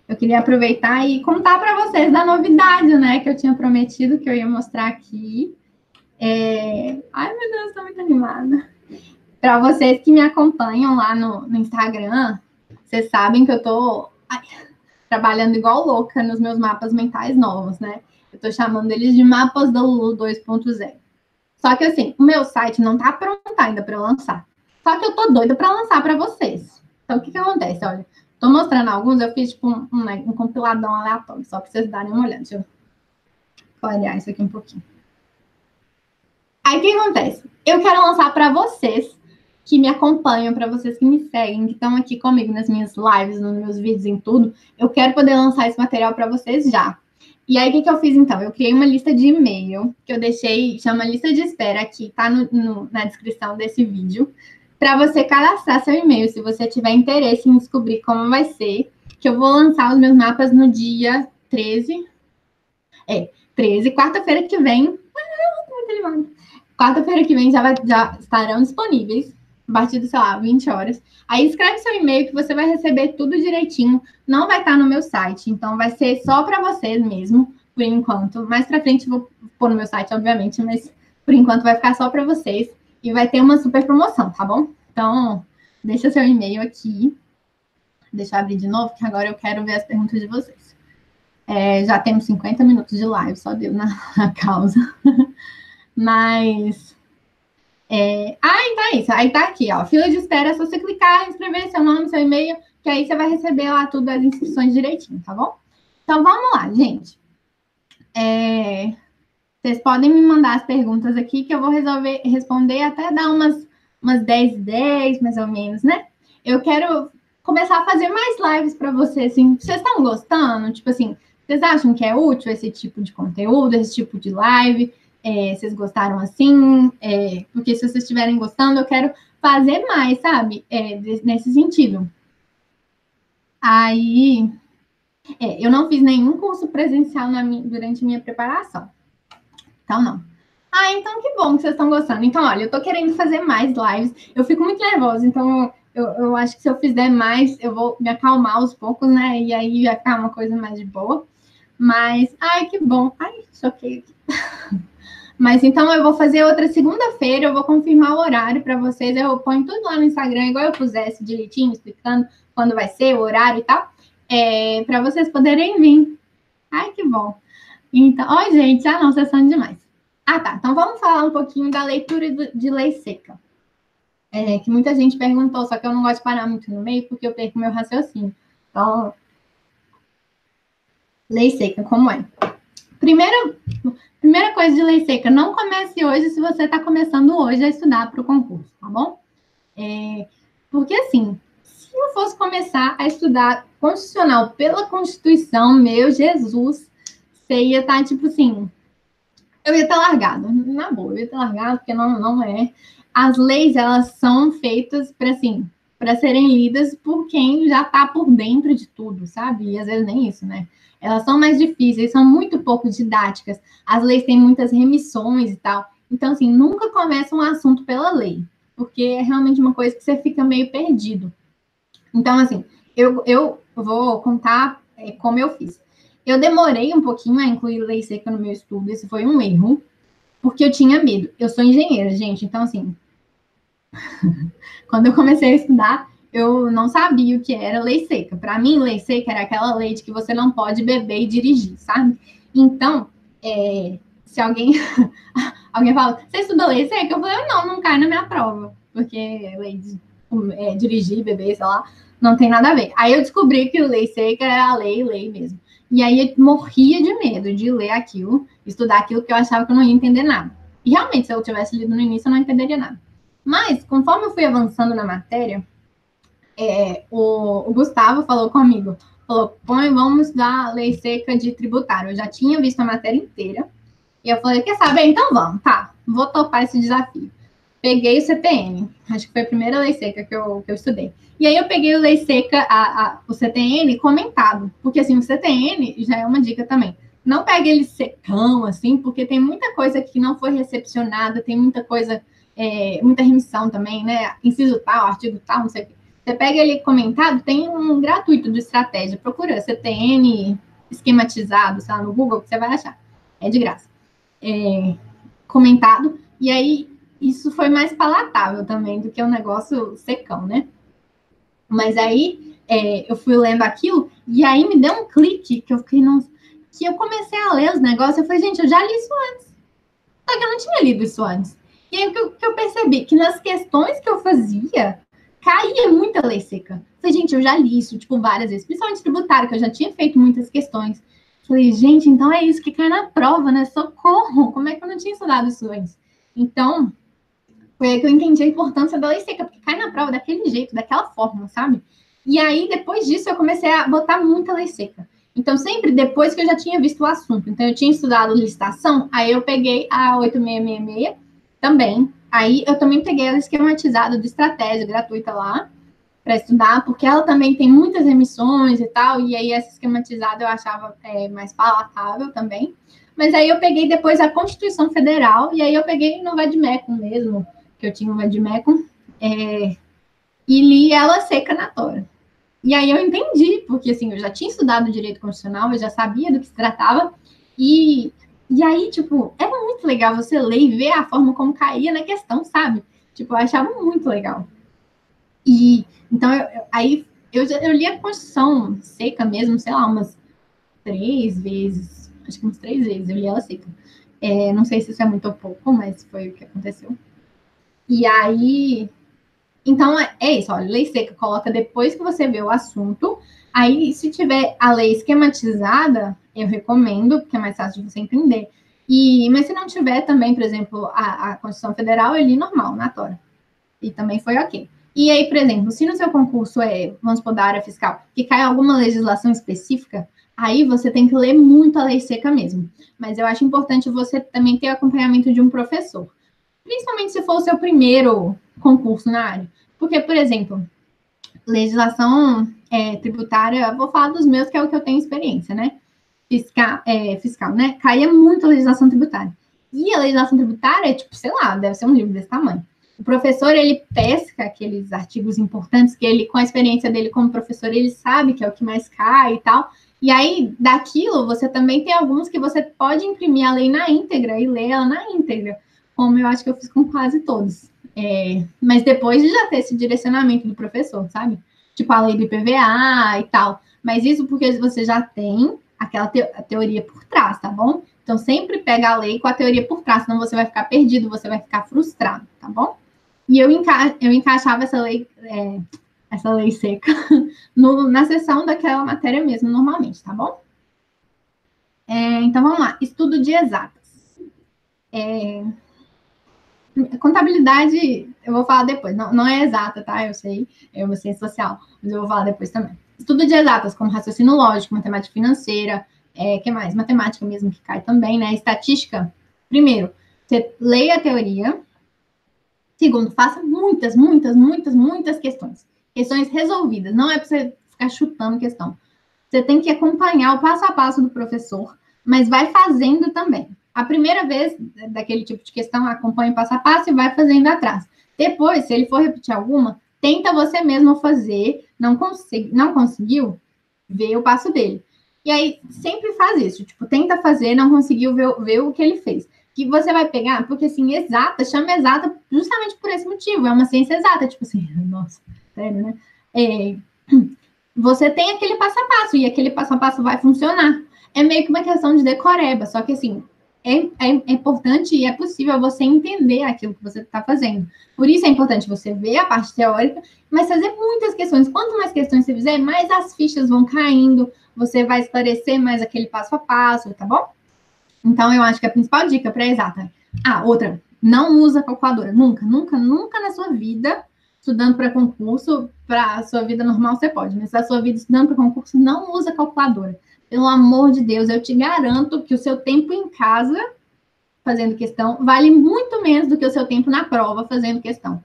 Eu queria aproveitar e contar para vocês da novidade, né? Que eu tinha prometido que eu ia mostrar aqui. Ai, meu Deus, estou muito animada. Para vocês que me acompanham lá no Instagram, vocês sabem que eu estou trabalhando igual louca nos meus mapas mentais novos, né? Eu estou chamando eles de Mapas da Lulu 2.0. Só que, assim, o meu site não está pronto ainda para eu lançar. Só que eu tô doida para lançar para vocês. Então, o que acontece? Olha, Estou mostrando alguns, eu fiz tipo um compiladão aleatório, só para vocês darem uma olhada. Deixa eu clarear isso aqui um pouquinho. Aí o que acontece? Eu quero lançar para vocês que me acompanham, para vocês que me seguem, que estão aqui comigo nas minhas lives, nos meus vídeos, em tudo. Eu quero poder lançar esse material para vocês já. E aí, o que que eu fiz, então? Eu criei uma lista de e-mail, que eu deixei, chama lista de espera, aqui, tá na descrição desse vídeo, para você cadastrar seu e-mail, se você tiver interesse em descobrir como vai ser, que eu vou lançar os meus mapas no dia 13, quarta-feira que vem. Quarta-feira que vem já estarão disponíveis, a partir de, sei lá, 20 horas. Aí escreve seu e-mail que você vai receber tudo direitinho. Não vai estar no meu site, então vai ser só para vocês mesmo, por enquanto. Mais para frente vou pôr no meu site, obviamente, mas por enquanto vai ficar só para vocês. E vai ter uma super promoção, tá bom? Então, deixa seu e-mail aqui. Deixa eu abrir de novo, que agora eu quero ver as perguntas de vocês. Já temos 50 minutos de live, só deu na causa. Mas... então é isso. Aí tá aqui, ó. Fila de espera, é só você clicar, inscrever seu nome, seu e-mail, que aí você vai receber lá tudo, as inscrições direitinho, tá bom? Então vamos lá, gente. Vocês podem me mandar as perguntas aqui, que eu vou resolver responder até dar umas 10, mais ou menos, né? Eu quero começar a fazer mais lives para vocês, assim. Vocês estão gostando? Tipo assim, vocês acham que é útil esse tipo de conteúdo, esse tipo de live? Vocês gostaram assim? Porque se vocês estiverem gostando, eu quero fazer mais, sabe? Nesse sentido. Aí, eu não fiz nenhum curso presencial durante minha preparação. Então, não. Então que bom que vocês estão gostando. Então, olha, eu tô querendo fazer mais lives. Eu fico muito nervosa, então eu acho que se eu fizer mais, eu vou me acalmar aos poucos, né? E aí vai ficar uma coisa mais de boa. Mas, que bom. Choquei aqui. Mas, então, eu vou fazer outra segunda-feira, eu vou confirmar o horário para vocês. Eu ponho tudo lá no Instagram, igual eu pusesse direitinho, explicando quando vai ser, o horário e tal. Para vocês poderem vir. Que bom. Então, gente, vocês são demais. Tá. Então, vamos falar um pouquinho da leitura de lei seca. Que muita gente perguntou, só que eu não gosto de parar muito no meio, porque eu perco meu raciocínio. Então, lei seca, como é? Primeira coisa de lei seca, não comece hoje se você está começando hoje a estudar para o concurso, tá bom? Porque, assim, se eu fosse começar a estudar constitucional pela Constituição, meu Jesus, você ia estar, tipo assim, eu ia estar largado, na boa, eu ia estar largado, porque não é. As leis, elas são feitas para, assim, para serem lidas por quem já está por dentro de tudo, sabe? E às vezes nem isso, né? Elas são mais difíceis, são muito pouco didáticas. As leis têm muitas remissões e tal. Então, assim, nunca começa um assunto pela lei, porque é realmente uma coisa que você fica meio perdido. Então, assim, eu vou contar como eu fiz. Eu demorei um pouquinho a incluir lei seca no meu estudo, isso foi um erro, porque eu tinha medo. Eu sou engenheira, gente, então, assim, quando eu comecei a estudar, eu não sabia o que era lei seca. Para mim, lei seca era aquela lei de que você não pode beber e dirigir, sabe? Então, se alguém fala, você estudou lei seca? Eu falei, não cai na minha prova. Porque lei de dirigir, beber, sei lá, não tem nada a ver. Aí eu descobri que lei seca era a lei mesmo. E aí eu morria de medo de ler aquilo, estudar aquilo, que eu achava que eu não ia entender nada. E realmente, se eu tivesse lido no início, eu não entenderia nada. Mas, conforme eu fui avançando na matéria... o Gustavo falou comigo, vamos dar a lei seca de tributário. Eu já tinha visto a matéria inteira, e eu falei, quer saber? Então vamos, tá, vou topar esse desafio. Peguei o CTN, acho que foi a primeira lei seca que eu estudei. E aí eu peguei o CTN comentado, porque assim, o CTN já é uma dica também. Não pegue ele secão, assim, porque tem muita coisa que não foi recepcionada, tem muita coisa, muita remissão também, né? Inciso tal, artigo tal, não sei o que. Você pega ele comentado, tem um gratuito do Estratégia. Procura CTN esquematizado, sei lá, no Google, que você vai achar. É de graça. Comentado. E aí, isso foi mais palatável também do que um negócio secão, né? Mas aí, eu fui lendo aquilo, e aí me deu um clique, que eu fiquei... Que eu comecei a ler os negócios, eu falei, gente, eu já li isso antes. Só que eu não tinha lido isso antes. E aí, o que eu percebi? Que nas questões que eu fazia... caía muita lei seca. Falei, gente, eu já li isso, tipo, várias vezes, principalmente tributário, que eu já tinha feito muitas questões. Falei, gente, então é isso que cai na prova, né? Socorro! Como é que eu não tinha estudado isso antes? Então, foi aí que eu entendi a importância da lei seca, porque cai na prova daquele jeito, daquela forma, sabe? E aí, depois disso, eu comecei a botar muita lei seca. Então, sempre depois que eu já tinha visto o assunto. Então, eu tinha estudado licitação, aí eu peguei a 8666 também. Aí, eu também peguei ela esquematizada do Estratégia, gratuita lá, para estudar, porque ela também tem muitas emissões e tal, e aí essa esquematizada eu achava mais palatável também. Mas aí eu peguei depois a Constituição Federal, e aí eu peguei no Vademecum mesmo, que eu tinha um Vademecum, e li ela seca na tora. E aí eu entendi, porque assim, eu já tinha estudado direito constitucional, eu já sabia do que se tratava, e aí, tipo, era muito legal você ler e ver a forma como caía na questão, sabe? Tipo, eu achava muito legal. E então, eu li a Constituição seca mesmo, sei lá, umas 3 vezes, acho que umas 3 vezes eu li ela seca. Não sei se isso é muito ou pouco, mas foi o que aconteceu. E aí, então, é isso, olha, lei seca, coloca depois que você vê o assunto. Aí, se tiver a lei esquematizada, eu recomendo, porque é mais fácil de você entender. Mas se não tiver também, por exemplo, a Constituição Federal, eu li normal, na tora. E também foi ok. E aí, por exemplo, se no seu concurso vamos supor, da área fiscal, que cai alguma legislação específica, aí você tem que ler muito a lei seca mesmo. Mas eu acho importante você também ter o acompanhamento de um professor. Principalmente se for o seu primeiro concurso na área. Porque, por exemplo, legislação tributária, vou falar dos meus, que é o que eu tenho experiência, né? Fiscal, né? Caía muito a legislação tributária. E a legislação tributária é, tipo, sei lá, deve ser um livro desse tamanho. O professor, ele pesca aqueles artigos importantes que ele, com a experiência dele como professor, ele sabe que é o que mais cai e tal. E aí, daquilo, você também tem alguns que você pode imprimir a lei na íntegra e ler ela na íntegra, como eu acho que eu fiz com quase todos. Mas depois de já ter esse direcionamento do professor, sabe? Tipo a lei do IPVA e tal. Mas isso porque você já tem aquela teoria por trás, tá bom? Então, sempre pega a lei com a teoria por trás, senão você vai ficar perdido, você vai ficar frustrado, tá bom? E eu encaixava essa lei seca na seção daquela matéria mesmo, normalmente, tá bom? Então, vamos lá. Estudo de exatas. Contabilidade, eu vou falar depois. Não, não é exata, tá? Eu sei, é uma ciência social, mas eu vou falar depois também. Estudo de exatas, como raciocínio lógico, matemática financeira, que mais? Matemática mesmo que cai também, né? Estatística. Primeiro, você leia a teoria. Segundo, faça muitas, muitas, muitas, muitas questões. Questões resolvidas. Não é para você ficar chutando questão. Você tem que acompanhar o passo a passo do professor, mas vai fazendo também. A primeira vez daquele tipo de questão, acompanha o passo a passo e vai fazendo atrás. Depois, se ele for repetir alguma, tenta você mesmo fazer. Não conseguiu, vê o passo dele. E aí, sempre faz isso. Tipo, tenta fazer, não conseguiu ver o que ele fez. Que você vai pegar, porque assim, exata, chama exata justamente por esse motivo. É uma ciência exata, tipo assim, nossa, sério, né? Você tem aquele passo a passo, e aquele passo a passo vai funcionar. É meio que uma questão de decoreba, só que assim, é importante e é possível você entender aquilo que você está fazendo. Por isso é importante você ver a parte teórica, mas fazer muitas questões. Quanto mais questões você fizer, mais as fichas vão caindo, você vai esclarecer mais aquele passo a passo, tá bom? Então, eu acho que a principal dica para exata. Outra, não usa calculadora. Nunca, nunca, nunca na sua vida, estudando para concurso, para a sua vida normal você pode, mas na sua vida estudando para concurso, não usa calculadora. Pelo amor de Deus, eu te garanto que o seu tempo em casa, fazendo questão, vale muito menos do que o seu tempo na prova, fazendo questão.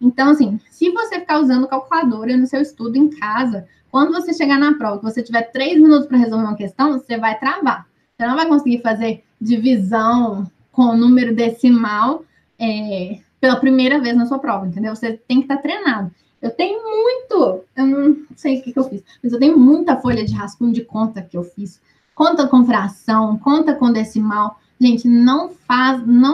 Então, assim, se você ficar usando calculadora no seu estudo em casa, quando você chegar na prova, que você tiver 3 minutos para resolver uma questão, você vai travar. Você não vai conseguir fazer divisão com o número decimal pela primeira vez na sua prova, entendeu? Você tem que estar treinado. Eu não sei o que eu fiz, mas eu tenho muita folha de rascunho de conta que eu fiz. Conta com fração, conta com decimal. Gente, não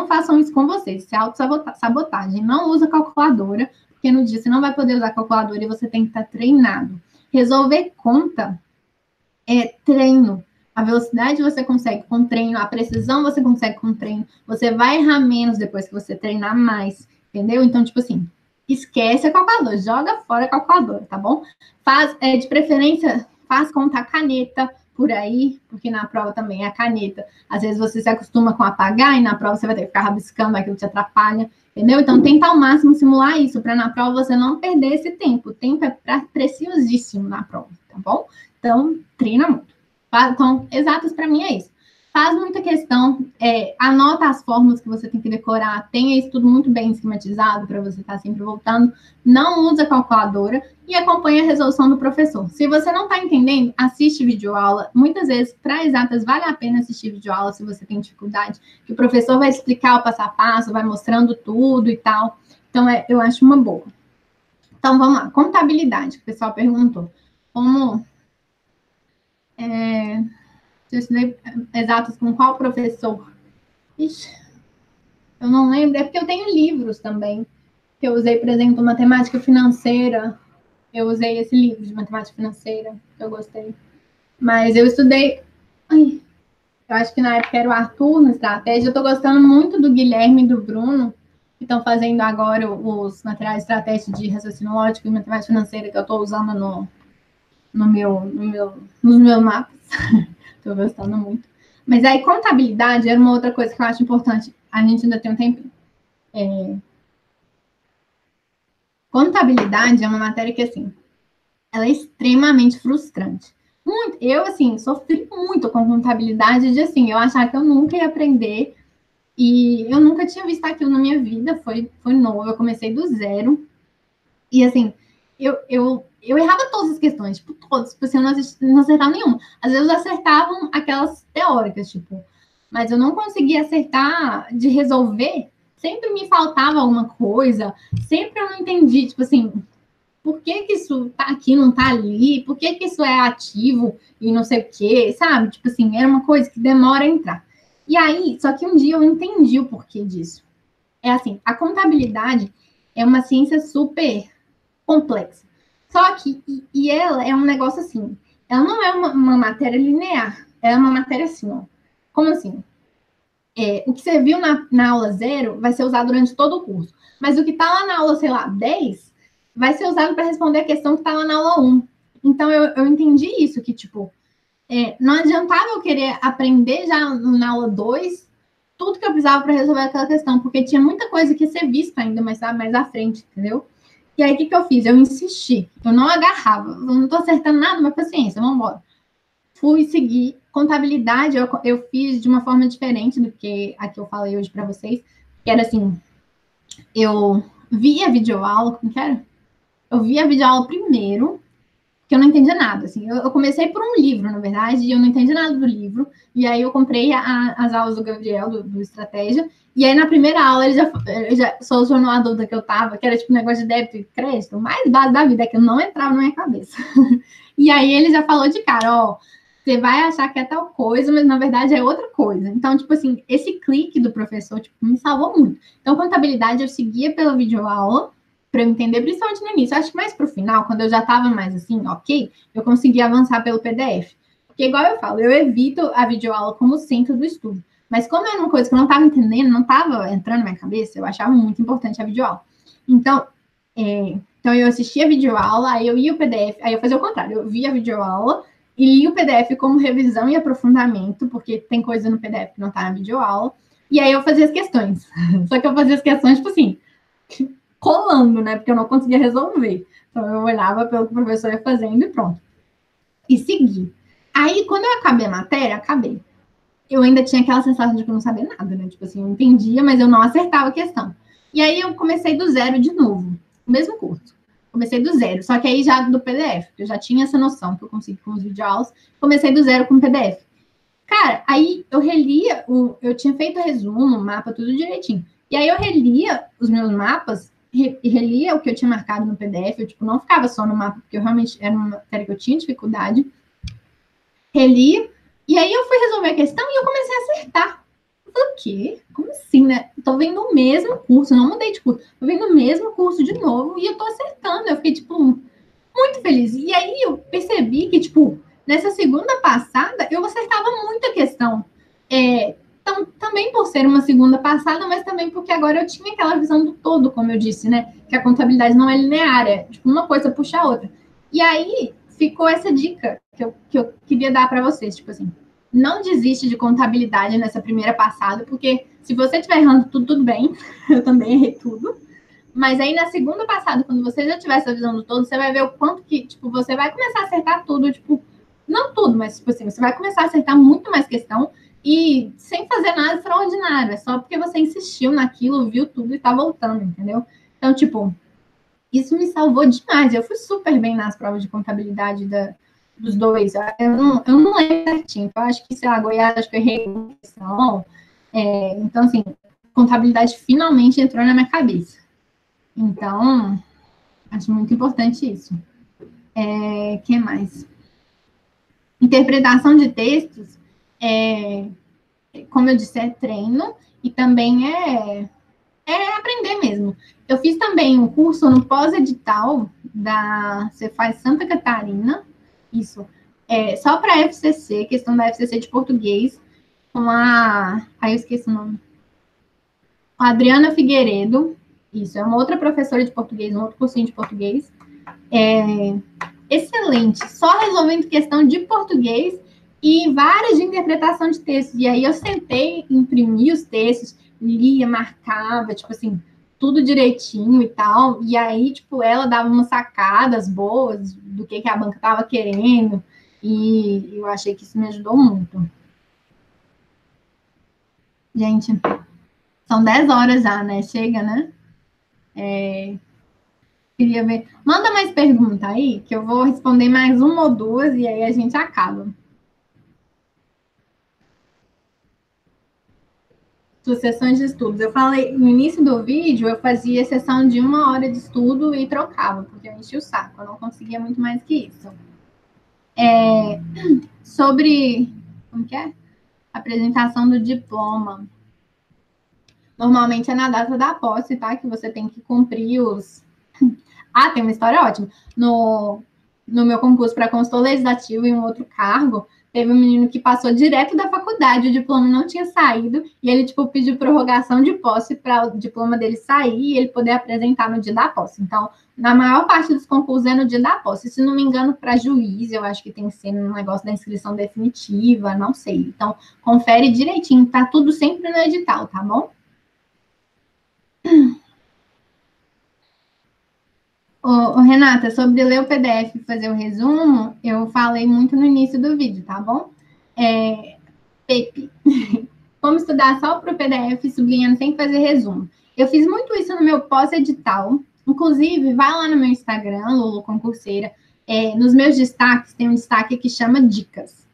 façam isso com vocês. Isso é autossabotagem. Não usa calculadora, porque no dia você não vai poder usar calculadora e você tem que estar treinado. Resolver conta é treino. A velocidade você consegue com treino, a precisão você consegue com treino. Você vai errar menos depois que você treinar mais, entendeu? Então, tipo assim, esquece a calculadora, joga fora a calculadora, tá bom? Faz, de preferência, faz conta a caneta por aí, porque na prova também é a caneta. Às vezes você se acostuma com apagar e na prova você vai ter que ficar rabiscando, aquilo te atrapalha, entendeu? Então, tenta ao máximo simular isso, para na prova você não perder esse tempo. O tempo é preciosíssimo na prova, tá bom? Então, treina muito. Então, exatas para mim é isso. Faz muita questão, anota as fórmulas que você tem que decorar, tenha isso tudo muito bem esquematizado para você estar sempre voltando, não usa calculadora e acompanha a resolução do professor. Se você não está entendendo, assiste videoaula. Muitas vezes, para exatas, vale a pena assistir videoaula se você tem dificuldade, que o professor vai explicar o passo a passo, vai mostrando tudo e tal. Então, eu acho uma boa. Então, vamos lá. Contabilidade, que o pessoal perguntou. Como... eu estudei exatas com qual professor? Ixi, eu não lembro. É porque eu tenho livros também, que eu usei, por exemplo, matemática financeira. Eu usei esse livro de matemática financeira, que eu gostei. Mas eu estudei... Ai, eu acho que na época era o Arthur, no Estratégia. Eu estou gostando muito do Guilherme e do Bruno, que estão fazendo agora os materiais de estratégia de raciocínio lógico e matemática financeira, que eu estou usando nos meus mapas. Estou gostando muito. Mas aí, contabilidade era uma outra coisa que eu acho importante. A gente ainda tem um tempinho. Contabilidade é uma matéria que, assim, ela é extremamente frustrante. Muito, eu, assim, sofri muito com contabilidade de, assim, eu achar que eu nunca ia aprender. E eu nunca tinha visto aquilo na minha vida. Foi novo, eu comecei do zero. E, assim, eu errava todas as questões, tipo, todas, porque assim, eu não acertava nenhuma. Às vezes acertavam aquelas teóricas, tipo, mas eu não conseguia acertar de resolver, sempre me faltava alguma coisa, sempre eu não entendi, tipo assim, por que isso tá aqui, não tá ali, por que isso é ativo e não sei o quê, sabe? Tipo assim, era uma coisa que demora a entrar. E aí, só que um dia eu entendi o porquê disso. É assim, a contabilidade é uma ciência super complexa. Só que, e ela é um negócio assim, ela não é uma matéria linear, ela é uma matéria assim, ó. Como assim? O que você viu na aula 0 vai ser usado durante todo o curso, mas o que tá lá na aula, sei lá, 10, vai ser usado para responder a questão que tá lá na aula 1. Então, eu entendi isso, que, tipo, não adiantava eu querer aprender já na aula 2 tudo que eu precisava para resolver aquela questão, porque tinha muita coisa que ia ser vista ainda, mas sabe, mais à frente, entendeu? E aí, o que eu fiz? Eu insisti. Eu não agarrava. Eu não estou acertando nada, mas paciência, vamos embora. Fui seguir. Contabilidade, eu fiz de uma forma diferente do que a que eu falei hoje para vocês. Que era assim, eu vi a videoaula, como que era? Eu vi a videoaula primeiro, que eu não entendia nada. Assim. Eu comecei por um livro, na verdade, e eu não entendi nada do livro. E aí, eu comprei as aulas do Gabriel, do Estratégia. E aí, na primeira aula, ele já solucionou a dúvida que eu tava, que era tipo um negócio de débito e crédito, o mais básico da vida, que eu não entrava na minha cabeça. E aí, ele já falou de cara, ó, você vai achar que é tal coisa, mas na verdade é outra coisa. Então, tipo assim, esse clique do professor, tipo, me salvou muito. Então, contabilidade eu seguia pela videoaula, para eu entender, principalmente no início. Eu acho que mais pro final, quando eu já tava mais assim, ok, eu consegui avançar pelo PDF. Porque, igual eu falo, eu evito a videoaula como centro do estudo. Mas como era uma coisa que eu não estava entendendo, não estava entrando na minha cabeça, eu achava muito importante a videoaula. Então, então eu assistia a videoaula, aí eu ia o PDF, aí eu fazia o contrário, eu via a videoaula e lia o PDF como revisão e aprofundamento, porque tem coisa no PDF que não está na videoaula, e aí eu fazia as questões. Só que eu fazia as questões, tipo assim, colando, né? Porque eu não conseguia resolver. Então, eu olhava pelo que o professor ia fazendo e pronto. E segui. Aí, quando eu acabei a matéria, acabei. Eu ainda tinha aquela sensação de que eu não sabia nada, né? Tipo assim, eu entendia, mas eu não acertava a questão. E aí, eu comecei do zero de novo, o mesmo curso. Comecei do zero, só que aí já do PDF, eu já tinha essa noção que eu consegui com os videoaulas, comecei do zero com o PDF. Cara, aí eu relia, eu tinha feito resumo, mapa, tudo direitinho. E aí, eu relia os meus mapas, relia o que eu tinha marcado no PDF, eu tipo, não ficava só no mapa, porque eu realmente era uma matéria que eu tinha dificuldade. Relia. E aí, eu fui resolver a questão e eu comecei a acertar. Eu falei, o quê? Como assim, né? Tô vendo o mesmo curso, não mudei de curso. Tô vendo o mesmo curso de novo e eu tô acertando. Eu fiquei, tipo, muito feliz. E aí, eu percebi que, tipo, nessa segunda passada, eu acertava muito a questão. Então, também por ser uma segunda passada, mas também porque agora eu tinha aquela visão do todo, como eu disse, né? Que a contabilidade não é linear, é tipo uma coisa puxa a outra. E aí ficou essa dica que eu queria dar para vocês, tipo assim, não desiste de contabilidade nessa primeira passada, porque se você estiver errando tudo, tudo bem, eu também errei tudo, mas aí na segunda passada, quando você já tiver essa visão do todo, você vai ver o quanto que, tipo, você vai começar a acertar tudo, tipo, não tudo, mas, tipo assim, você vai começar a acertar muito mais questão e sem fazer nada extraordinário, é só porque você insistiu naquilo, viu tudo e tá voltando, entendeu? Então, tipo, isso me salvou demais, eu fui super bem nas provas de contabilidade dos dois, eu não lembro certinho, eu acho que, sei lá, Goiás, acho que eu errei uma questão, então, assim, contabilidade finalmente entrou na minha cabeça. Então, acho muito importante isso. Que mais? Interpretação de textos, como eu disse, é treino e também é aprender mesmo. Eu fiz também um curso no pós-edital da Cefaz Santa Catarina, isso, só para a FCC, questão da FCC de português, com a... Aí eu esqueci o nome. A Adriana Figueiredo, isso, é uma outra professora de português, um outro cursinho de português. Excelente, só resolvendo questão de português e várias de interpretação de textos. E aí eu sentei, imprimi os textos, lia, marcava, tipo assim, tudo direitinho e tal. E aí, tipo, ela dava umas sacadas boas do que a banca estava querendo. E eu achei que isso me ajudou muito. Gente, são 10 horas já, né? Chega, né? Queria ver. Manda mais pergunta aí, que eu vou responder mais uma ou duas e aí a gente acaba. Suas sessões de estudos. Eu falei, no início do vídeo, eu fazia sessão de 1 hora de estudo e trocava, porque eu enchia o saco, eu não conseguia muito mais que isso. Sobre, como que é? Apresentação do diploma. Normalmente é na data da posse, tá? Que você tem que cumprir os... Ah, tem uma história ótima. No meu concurso para consultor legislativo e um outro cargo, teve um menino que passou direto da faculdade, o diploma não tinha saído, e ele, tipo, pediu prorrogação de posse para o diploma dele sair e ele poder apresentar no dia da posse. Então, na maior parte dos concursos é no dia da posse. Se não me engano, para juiz, eu acho que tem que ser um negócio da inscrição definitiva, não sei. Então, confere direitinho, tá tudo sempre no edital, tá bom? Renata, sobre ler o PDF e fazer o resumo, eu falei muito no início do vídeo, tá bom? Pepe, como estudar só para o PDF sublinhando sem fazer resumo? Eu fiz muito isso no meu pós-edital, inclusive, vai lá no meu Instagram, Lulu Concurseira, nos meus destaques tem um destaque que chama Dicas.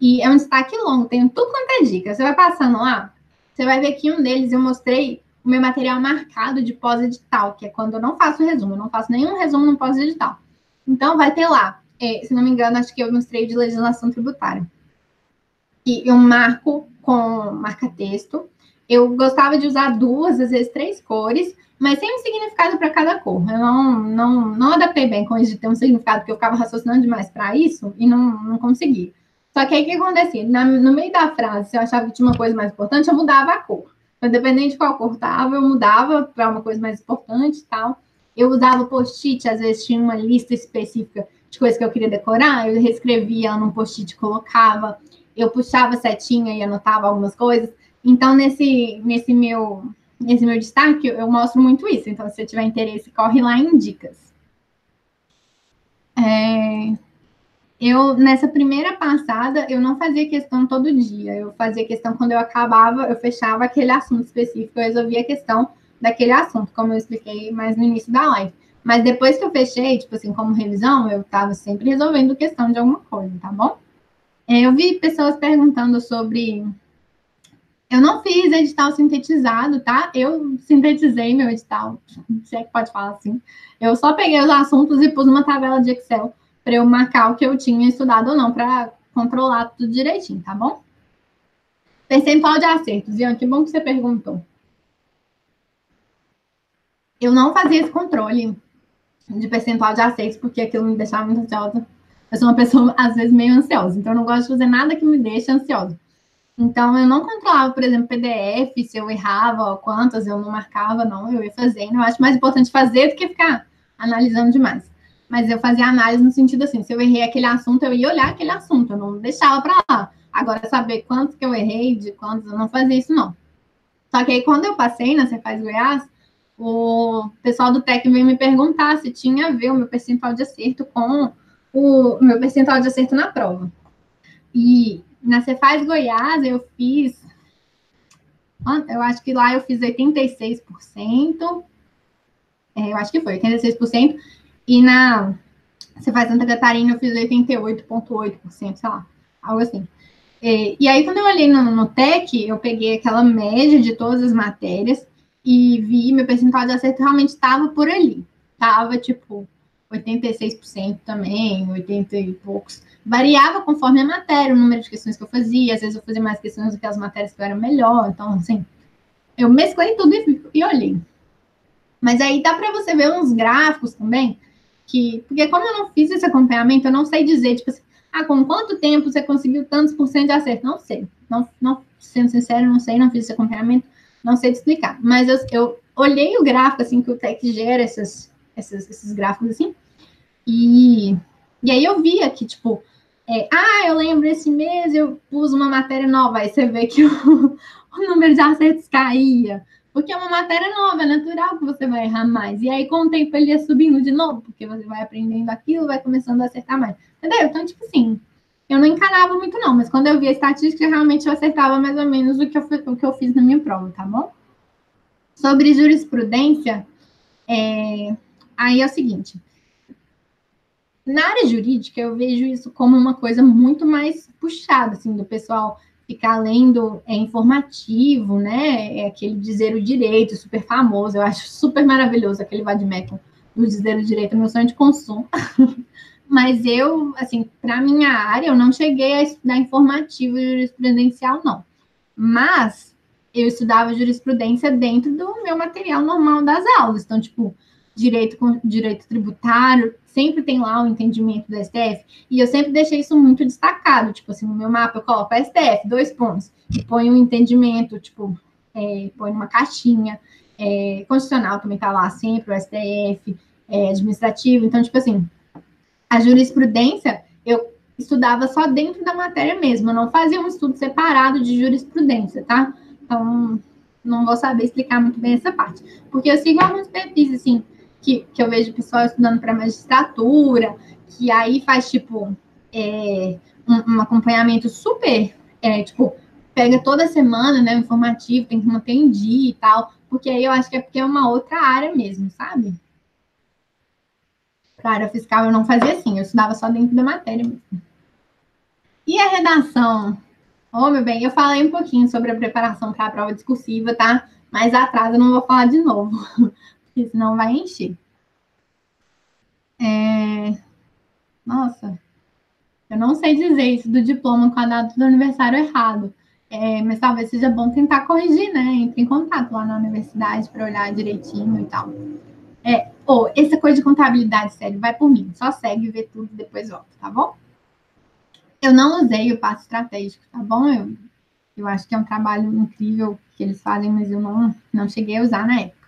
E é um destaque longo, tem tudo quanto é dica. Você vai passando lá, você vai ver que um deles eu mostrei o meu material marcado de pós-edital, que é quando eu não faço resumo, eu não faço nenhum resumo no pós-edital. Então, vai ter lá, se não me engano, acho que eu mostrei de legislação tributária. E eu marco com marca-texto. Eu gostava de usar 2, às vezes 3 cores, mas sem um significado para cada cor. Eu não adaptei bem com isso de ter um significado, porque eu ficava raciocinando demais para isso e não consegui. Só que aí o que acontecia? No meio da frase, se eu achava que tinha uma coisa mais importante, eu mudava a cor. Mas dependendo de qual cor estava, eu mudava para uma coisa mais importante e tal. Eu usava post-it, às vezes tinha uma lista específica de coisas que eu queria decorar, eu reescrevia ela num post-it e colocava, eu puxava setinha e anotava algumas coisas. Então, nesse meu destaque, eu mostro muito isso. Então, se você tiver interesse, corre lá em dicas. Eu, nessa primeira passada, eu não fazia questão todo dia. Eu fazia questão quando eu acabava, eu fechava aquele assunto específico, eu resolvia a questão daquele assunto, como eu expliquei mais no início da live. Mas depois que eu fechei, tipo assim, como revisão, eu tava sempre resolvendo questão de alguma coisa, tá bom? Eu vi pessoas perguntando sobre... Eu não fiz edital sintetizado, tá? Eu sintetizei meu edital, se é que pode falar assim. Eu só peguei os assuntos e pus uma tabela de Excel para eu marcar o que eu tinha estudado ou não, para controlar tudo direitinho, tá bom? Percentual de acertos. Ian, que bom que você perguntou. Eu não fazia esse controle de percentual de acertos, porque aquilo me deixava muito ansiosa. Eu sou uma pessoa, às vezes, meio ansiosa, então eu não gosto de fazer nada que me deixe ansiosa. Então, eu não controlava, por exemplo, PDF, se eu errava, quantas, eu não marcava, não, eu ia fazendo. Eu acho mais importante fazer do que ficar analisando demais. Mas eu fazia análise no sentido assim, se eu errei aquele assunto, eu ia olhar aquele assunto, eu não deixava para lá. Agora, saber quantos que eu errei, de quantos, eu não fazia isso, não. Só que aí, quando eu passei na Cefaz Goiás, o pessoal do TEC veio me perguntar se tinha a ver o meu percentual de acerto com o meu percentual de acerto na prova. E na Cefaz Goiás, eu fiz... Eu acho que lá eu fiz 86%. Eu acho que foi 86%. E na Cefaz Santa Catarina, eu fiz 88,8%, sei lá. Algo assim. E aí, quando eu olhei no TEC, eu peguei aquela média de todas as matérias e vi meu percentual de acerto realmente estava por ali. Estava, tipo, 86% também, 80 e poucos. Variava conforme a matéria, o número de questões que eu fazia. Às vezes, eu fazia mais questões do que as matérias que eu era melhor. Então, assim, eu mesclei tudo e olhei. Mas aí dá para você ver uns gráficos também, porque como eu não fiz esse acompanhamento, eu não sei dizer, tipo assim, ah, com quanto tempo você conseguiu tantos por cento de acerto? Não sei. Não, sendo sincero, não sei, não fiz esse acompanhamento, não sei te explicar. Mas eu olhei o gráfico, assim, que o TEC gera esses gráficos, assim, e aí eu via que, tipo, eu lembro esse mês, eu pus uma matéria nova, aí você vê que o número de acertos caía, porque é uma matéria nova, é natural que você vai errar mais. E aí, com o tempo, ele ia subindo de novo, porque você vai aprendendo aquilo, vai começando a acertar mais. Entendeu? Então, tipo assim, eu não encarava muito, não. Mas quando eu via a estatística, realmente eu acertava mais ou menos o que eu fiz na minha prova, tá bom? Sobre jurisprudência, aí é o seguinte. Na área jurídica, eu vejo isso como uma coisa muito mais puxada, assim, do pessoal... Ficar lendo informativo, né? É aquele Dizer o Direito, super famoso. Eu acho super maravilhoso aquele vademecum do Dizer o Direito, meu sonho de consumo. Mas eu, assim, para minha área, eu não cheguei a estudar informativo e jurisprudencial, não. Mas eu estudava jurisprudência dentro do meu material normal das aulas. Então, tipo, direito tributário, sempre tem lá o entendimento do STF, e eu sempre deixei isso muito destacado, tipo assim, no meu mapa eu coloco STF, 2 pontos, e ponho um entendimento, tipo, ponho uma caixinha, constitucional também tá lá sempre, o STF, administrativo, então, tipo assim, a jurisprudência, eu estudava só dentro da matéria mesmo, eu não fazia um estudo separado de jurisprudência, tá? Então, não vou saber explicar muito bem essa parte, porque eu sigo alguns perfis, assim, que eu vejo pessoal estudando para magistratura, que aí faz, tipo, um acompanhamento super, tipo, pega toda semana, né, o informativo, tem que manter em dia e tal, porque aí eu acho que é porque é uma outra área mesmo, sabe? Para a área fiscal eu não fazia assim, eu estudava só dentro da matéria mesmo. E a redação? Ô, meu bem, eu falei um pouquinho sobre a preparação para a prova discursiva, tá? Mas atrás eu não vou falar de novo, porque senão vai encher. Nossa, eu não sei dizer isso do diploma com a data do aniversário errado, mas talvez seja bom tentar corrigir, né? Entre em contato lá na universidade para olhar direitinho e tal. Essa coisa de contabilidade, sério, vai por mim. Só segue, vê tudo e depois volta, tá bom? Eu não usei o passo estratégico, tá bom? Eu acho que é um trabalho incrível que eles fazem, mas eu não cheguei a usar na época.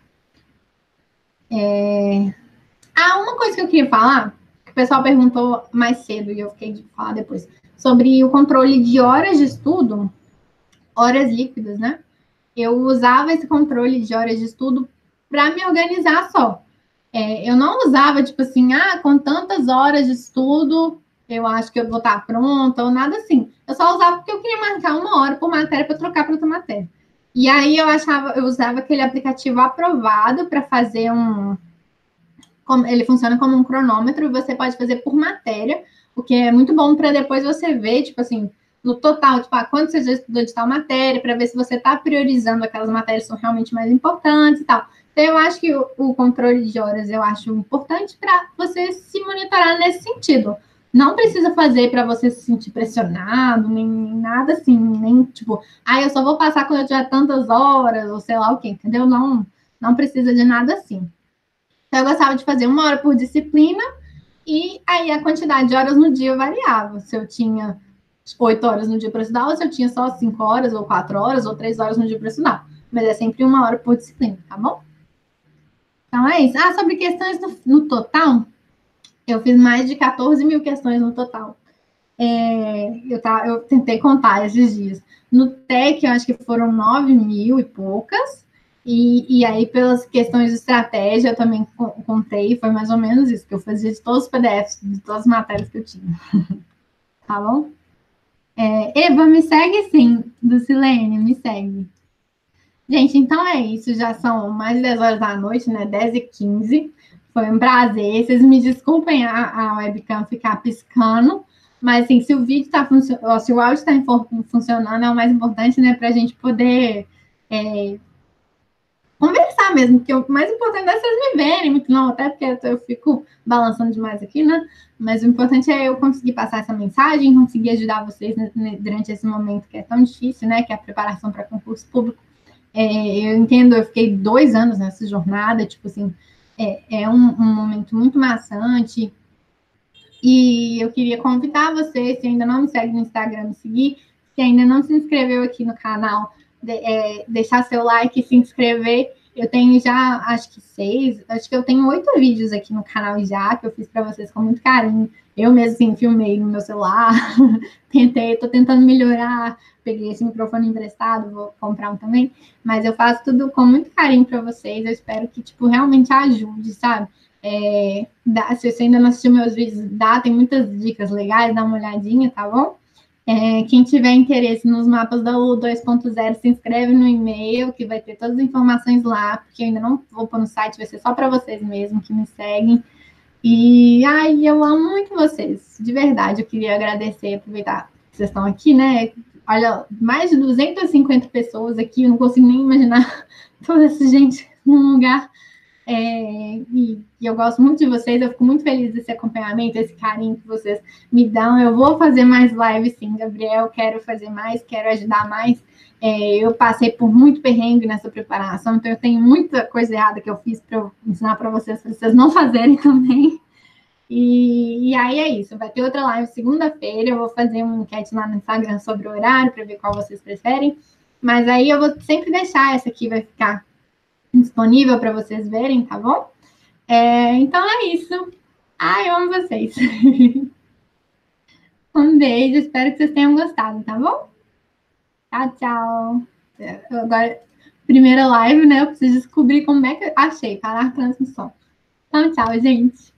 Uma coisa que eu queria falar, que o pessoal perguntou mais cedo e eu fiquei de falar depois, sobre o controle de horas de estudo, horas líquidas, né? Eu usava esse controle de horas de estudo para me organizar só. Eu não usava, tipo assim, com tantas horas de estudo, eu acho que eu vou estar pronta, ou nada assim. Eu só usava porque eu queria marcar 1 hora por matéria para trocar para outra matéria. E aí, eu usava aquele aplicativo Aprovado para fazer ele funciona como um cronômetro, e você pode fazer por matéria, o que é muito bom para depois você ver, tipo assim, no total, tipo, quanto você já estudou de tal matéria, para ver se você está priorizando aquelas matérias que são realmente mais importantes e tal. Então, eu acho que o controle de horas, eu acho importante para você se monitorar nesse sentido. Não precisa fazer para você se sentir pressionado, nem nada assim, nem tipo, eu só vou passar quando eu tiver tantas horas, ou sei lá o quê, entendeu? Não precisa de nada assim. Então, eu gostava de fazer 1 hora por disciplina, e aí a quantidade de horas no dia variava. Se eu tinha 8 horas no dia para estudar, ou se eu tinha só 5 horas, ou 4 horas, ou 3 horas no dia para estudar. Mas é sempre 1 hora por disciplina, tá bom? Então é isso. Ah, sobre questões no total, eu fiz mais de 14 mil questões no total. Eu tentei contar esses dias. No TEC, eu acho que foram 9 mil e poucas. E aí, pelas questões de estratégia, eu também contei. Foi mais ou menos isso, que eu fazia de todos os PDFs, de todas as matérias que eu tinha. Tá bom? Eva, me segue sim, Lucilene, me segue. Gente, então é isso, já são mais de 10 horas da noite, né, 10h15, foi um prazer, vocês me desculpem a webcam ficar piscando, mas assim, se o vídeo está funcionando, se o áudio está funcionando, é o mais importante, né, para a gente poder conversar mesmo, porque o mais importante é vocês me verem, muito não, até porque eu fico balançando demais aqui, né, mas o importante é eu conseguir passar essa mensagem, conseguir ajudar vocês durante esse momento que é tão difícil, né, que é a preparação para concurso público. Eu entendo, eu fiquei 2 anos nessa jornada, tipo assim, um momento muito maçante, e eu queria convidar vocês, se ainda não me segue no Instagram, me seguir, se ainda não se inscreveu aqui no canal, deixar seu like, se inscrever. Eu tenho já, acho que eu tenho 8 vídeos aqui no canal já, que eu fiz para vocês com muito carinho. Eu mesmo, assim, filmei no meu celular, tô tentando melhorar, peguei esse microfone emprestado, vou comprar um também, mas eu faço tudo com muito carinho para vocês, eu espero que, tipo, realmente ajude, sabe? Se você ainda não assistiu meus vídeos, tem muitas dicas legais, dá uma olhadinha, tá bom? Quem tiver interesse nos mapas da Lulu 2.0, se inscreve no e-mail, que vai ter todas as informações lá, porque eu ainda não vou pôr no site, vai ser só para vocês mesmo que me seguem. E, ai, eu amo muito vocês, de verdade, eu queria agradecer, aproveitar que vocês estão aqui, né? Olha, mais de 250 pessoas aqui, eu não consigo nem imaginar toda essa gente num lugar. E eu gosto muito de vocês, eu fico muito feliz desse acompanhamento, desse carinho que vocês me dão. Eu vou fazer mais lives sim, Gabriel, quero fazer mais, quero ajudar mais. Eu passei por muito perrengue nessa preparação, então eu tenho muita coisa errada que eu fiz para eu ensinar para vocês não fazerem também. E aí é isso, vai ter outra live segunda-feira, eu vou fazer uma enquete lá no Instagram sobre o horário, para ver qual vocês preferem. Mas aí eu vou sempre deixar essa aqui, vai ficar disponível para vocês verem, tá bom? Então é isso. Eu amo vocês. Um beijo, espero que vocês tenham gostado, tá bom? Tchau, tchau. Agora, primeira live, né? Eu preciso descobrir como é que eu achei, parar a transmissão. Então, tchau, gente.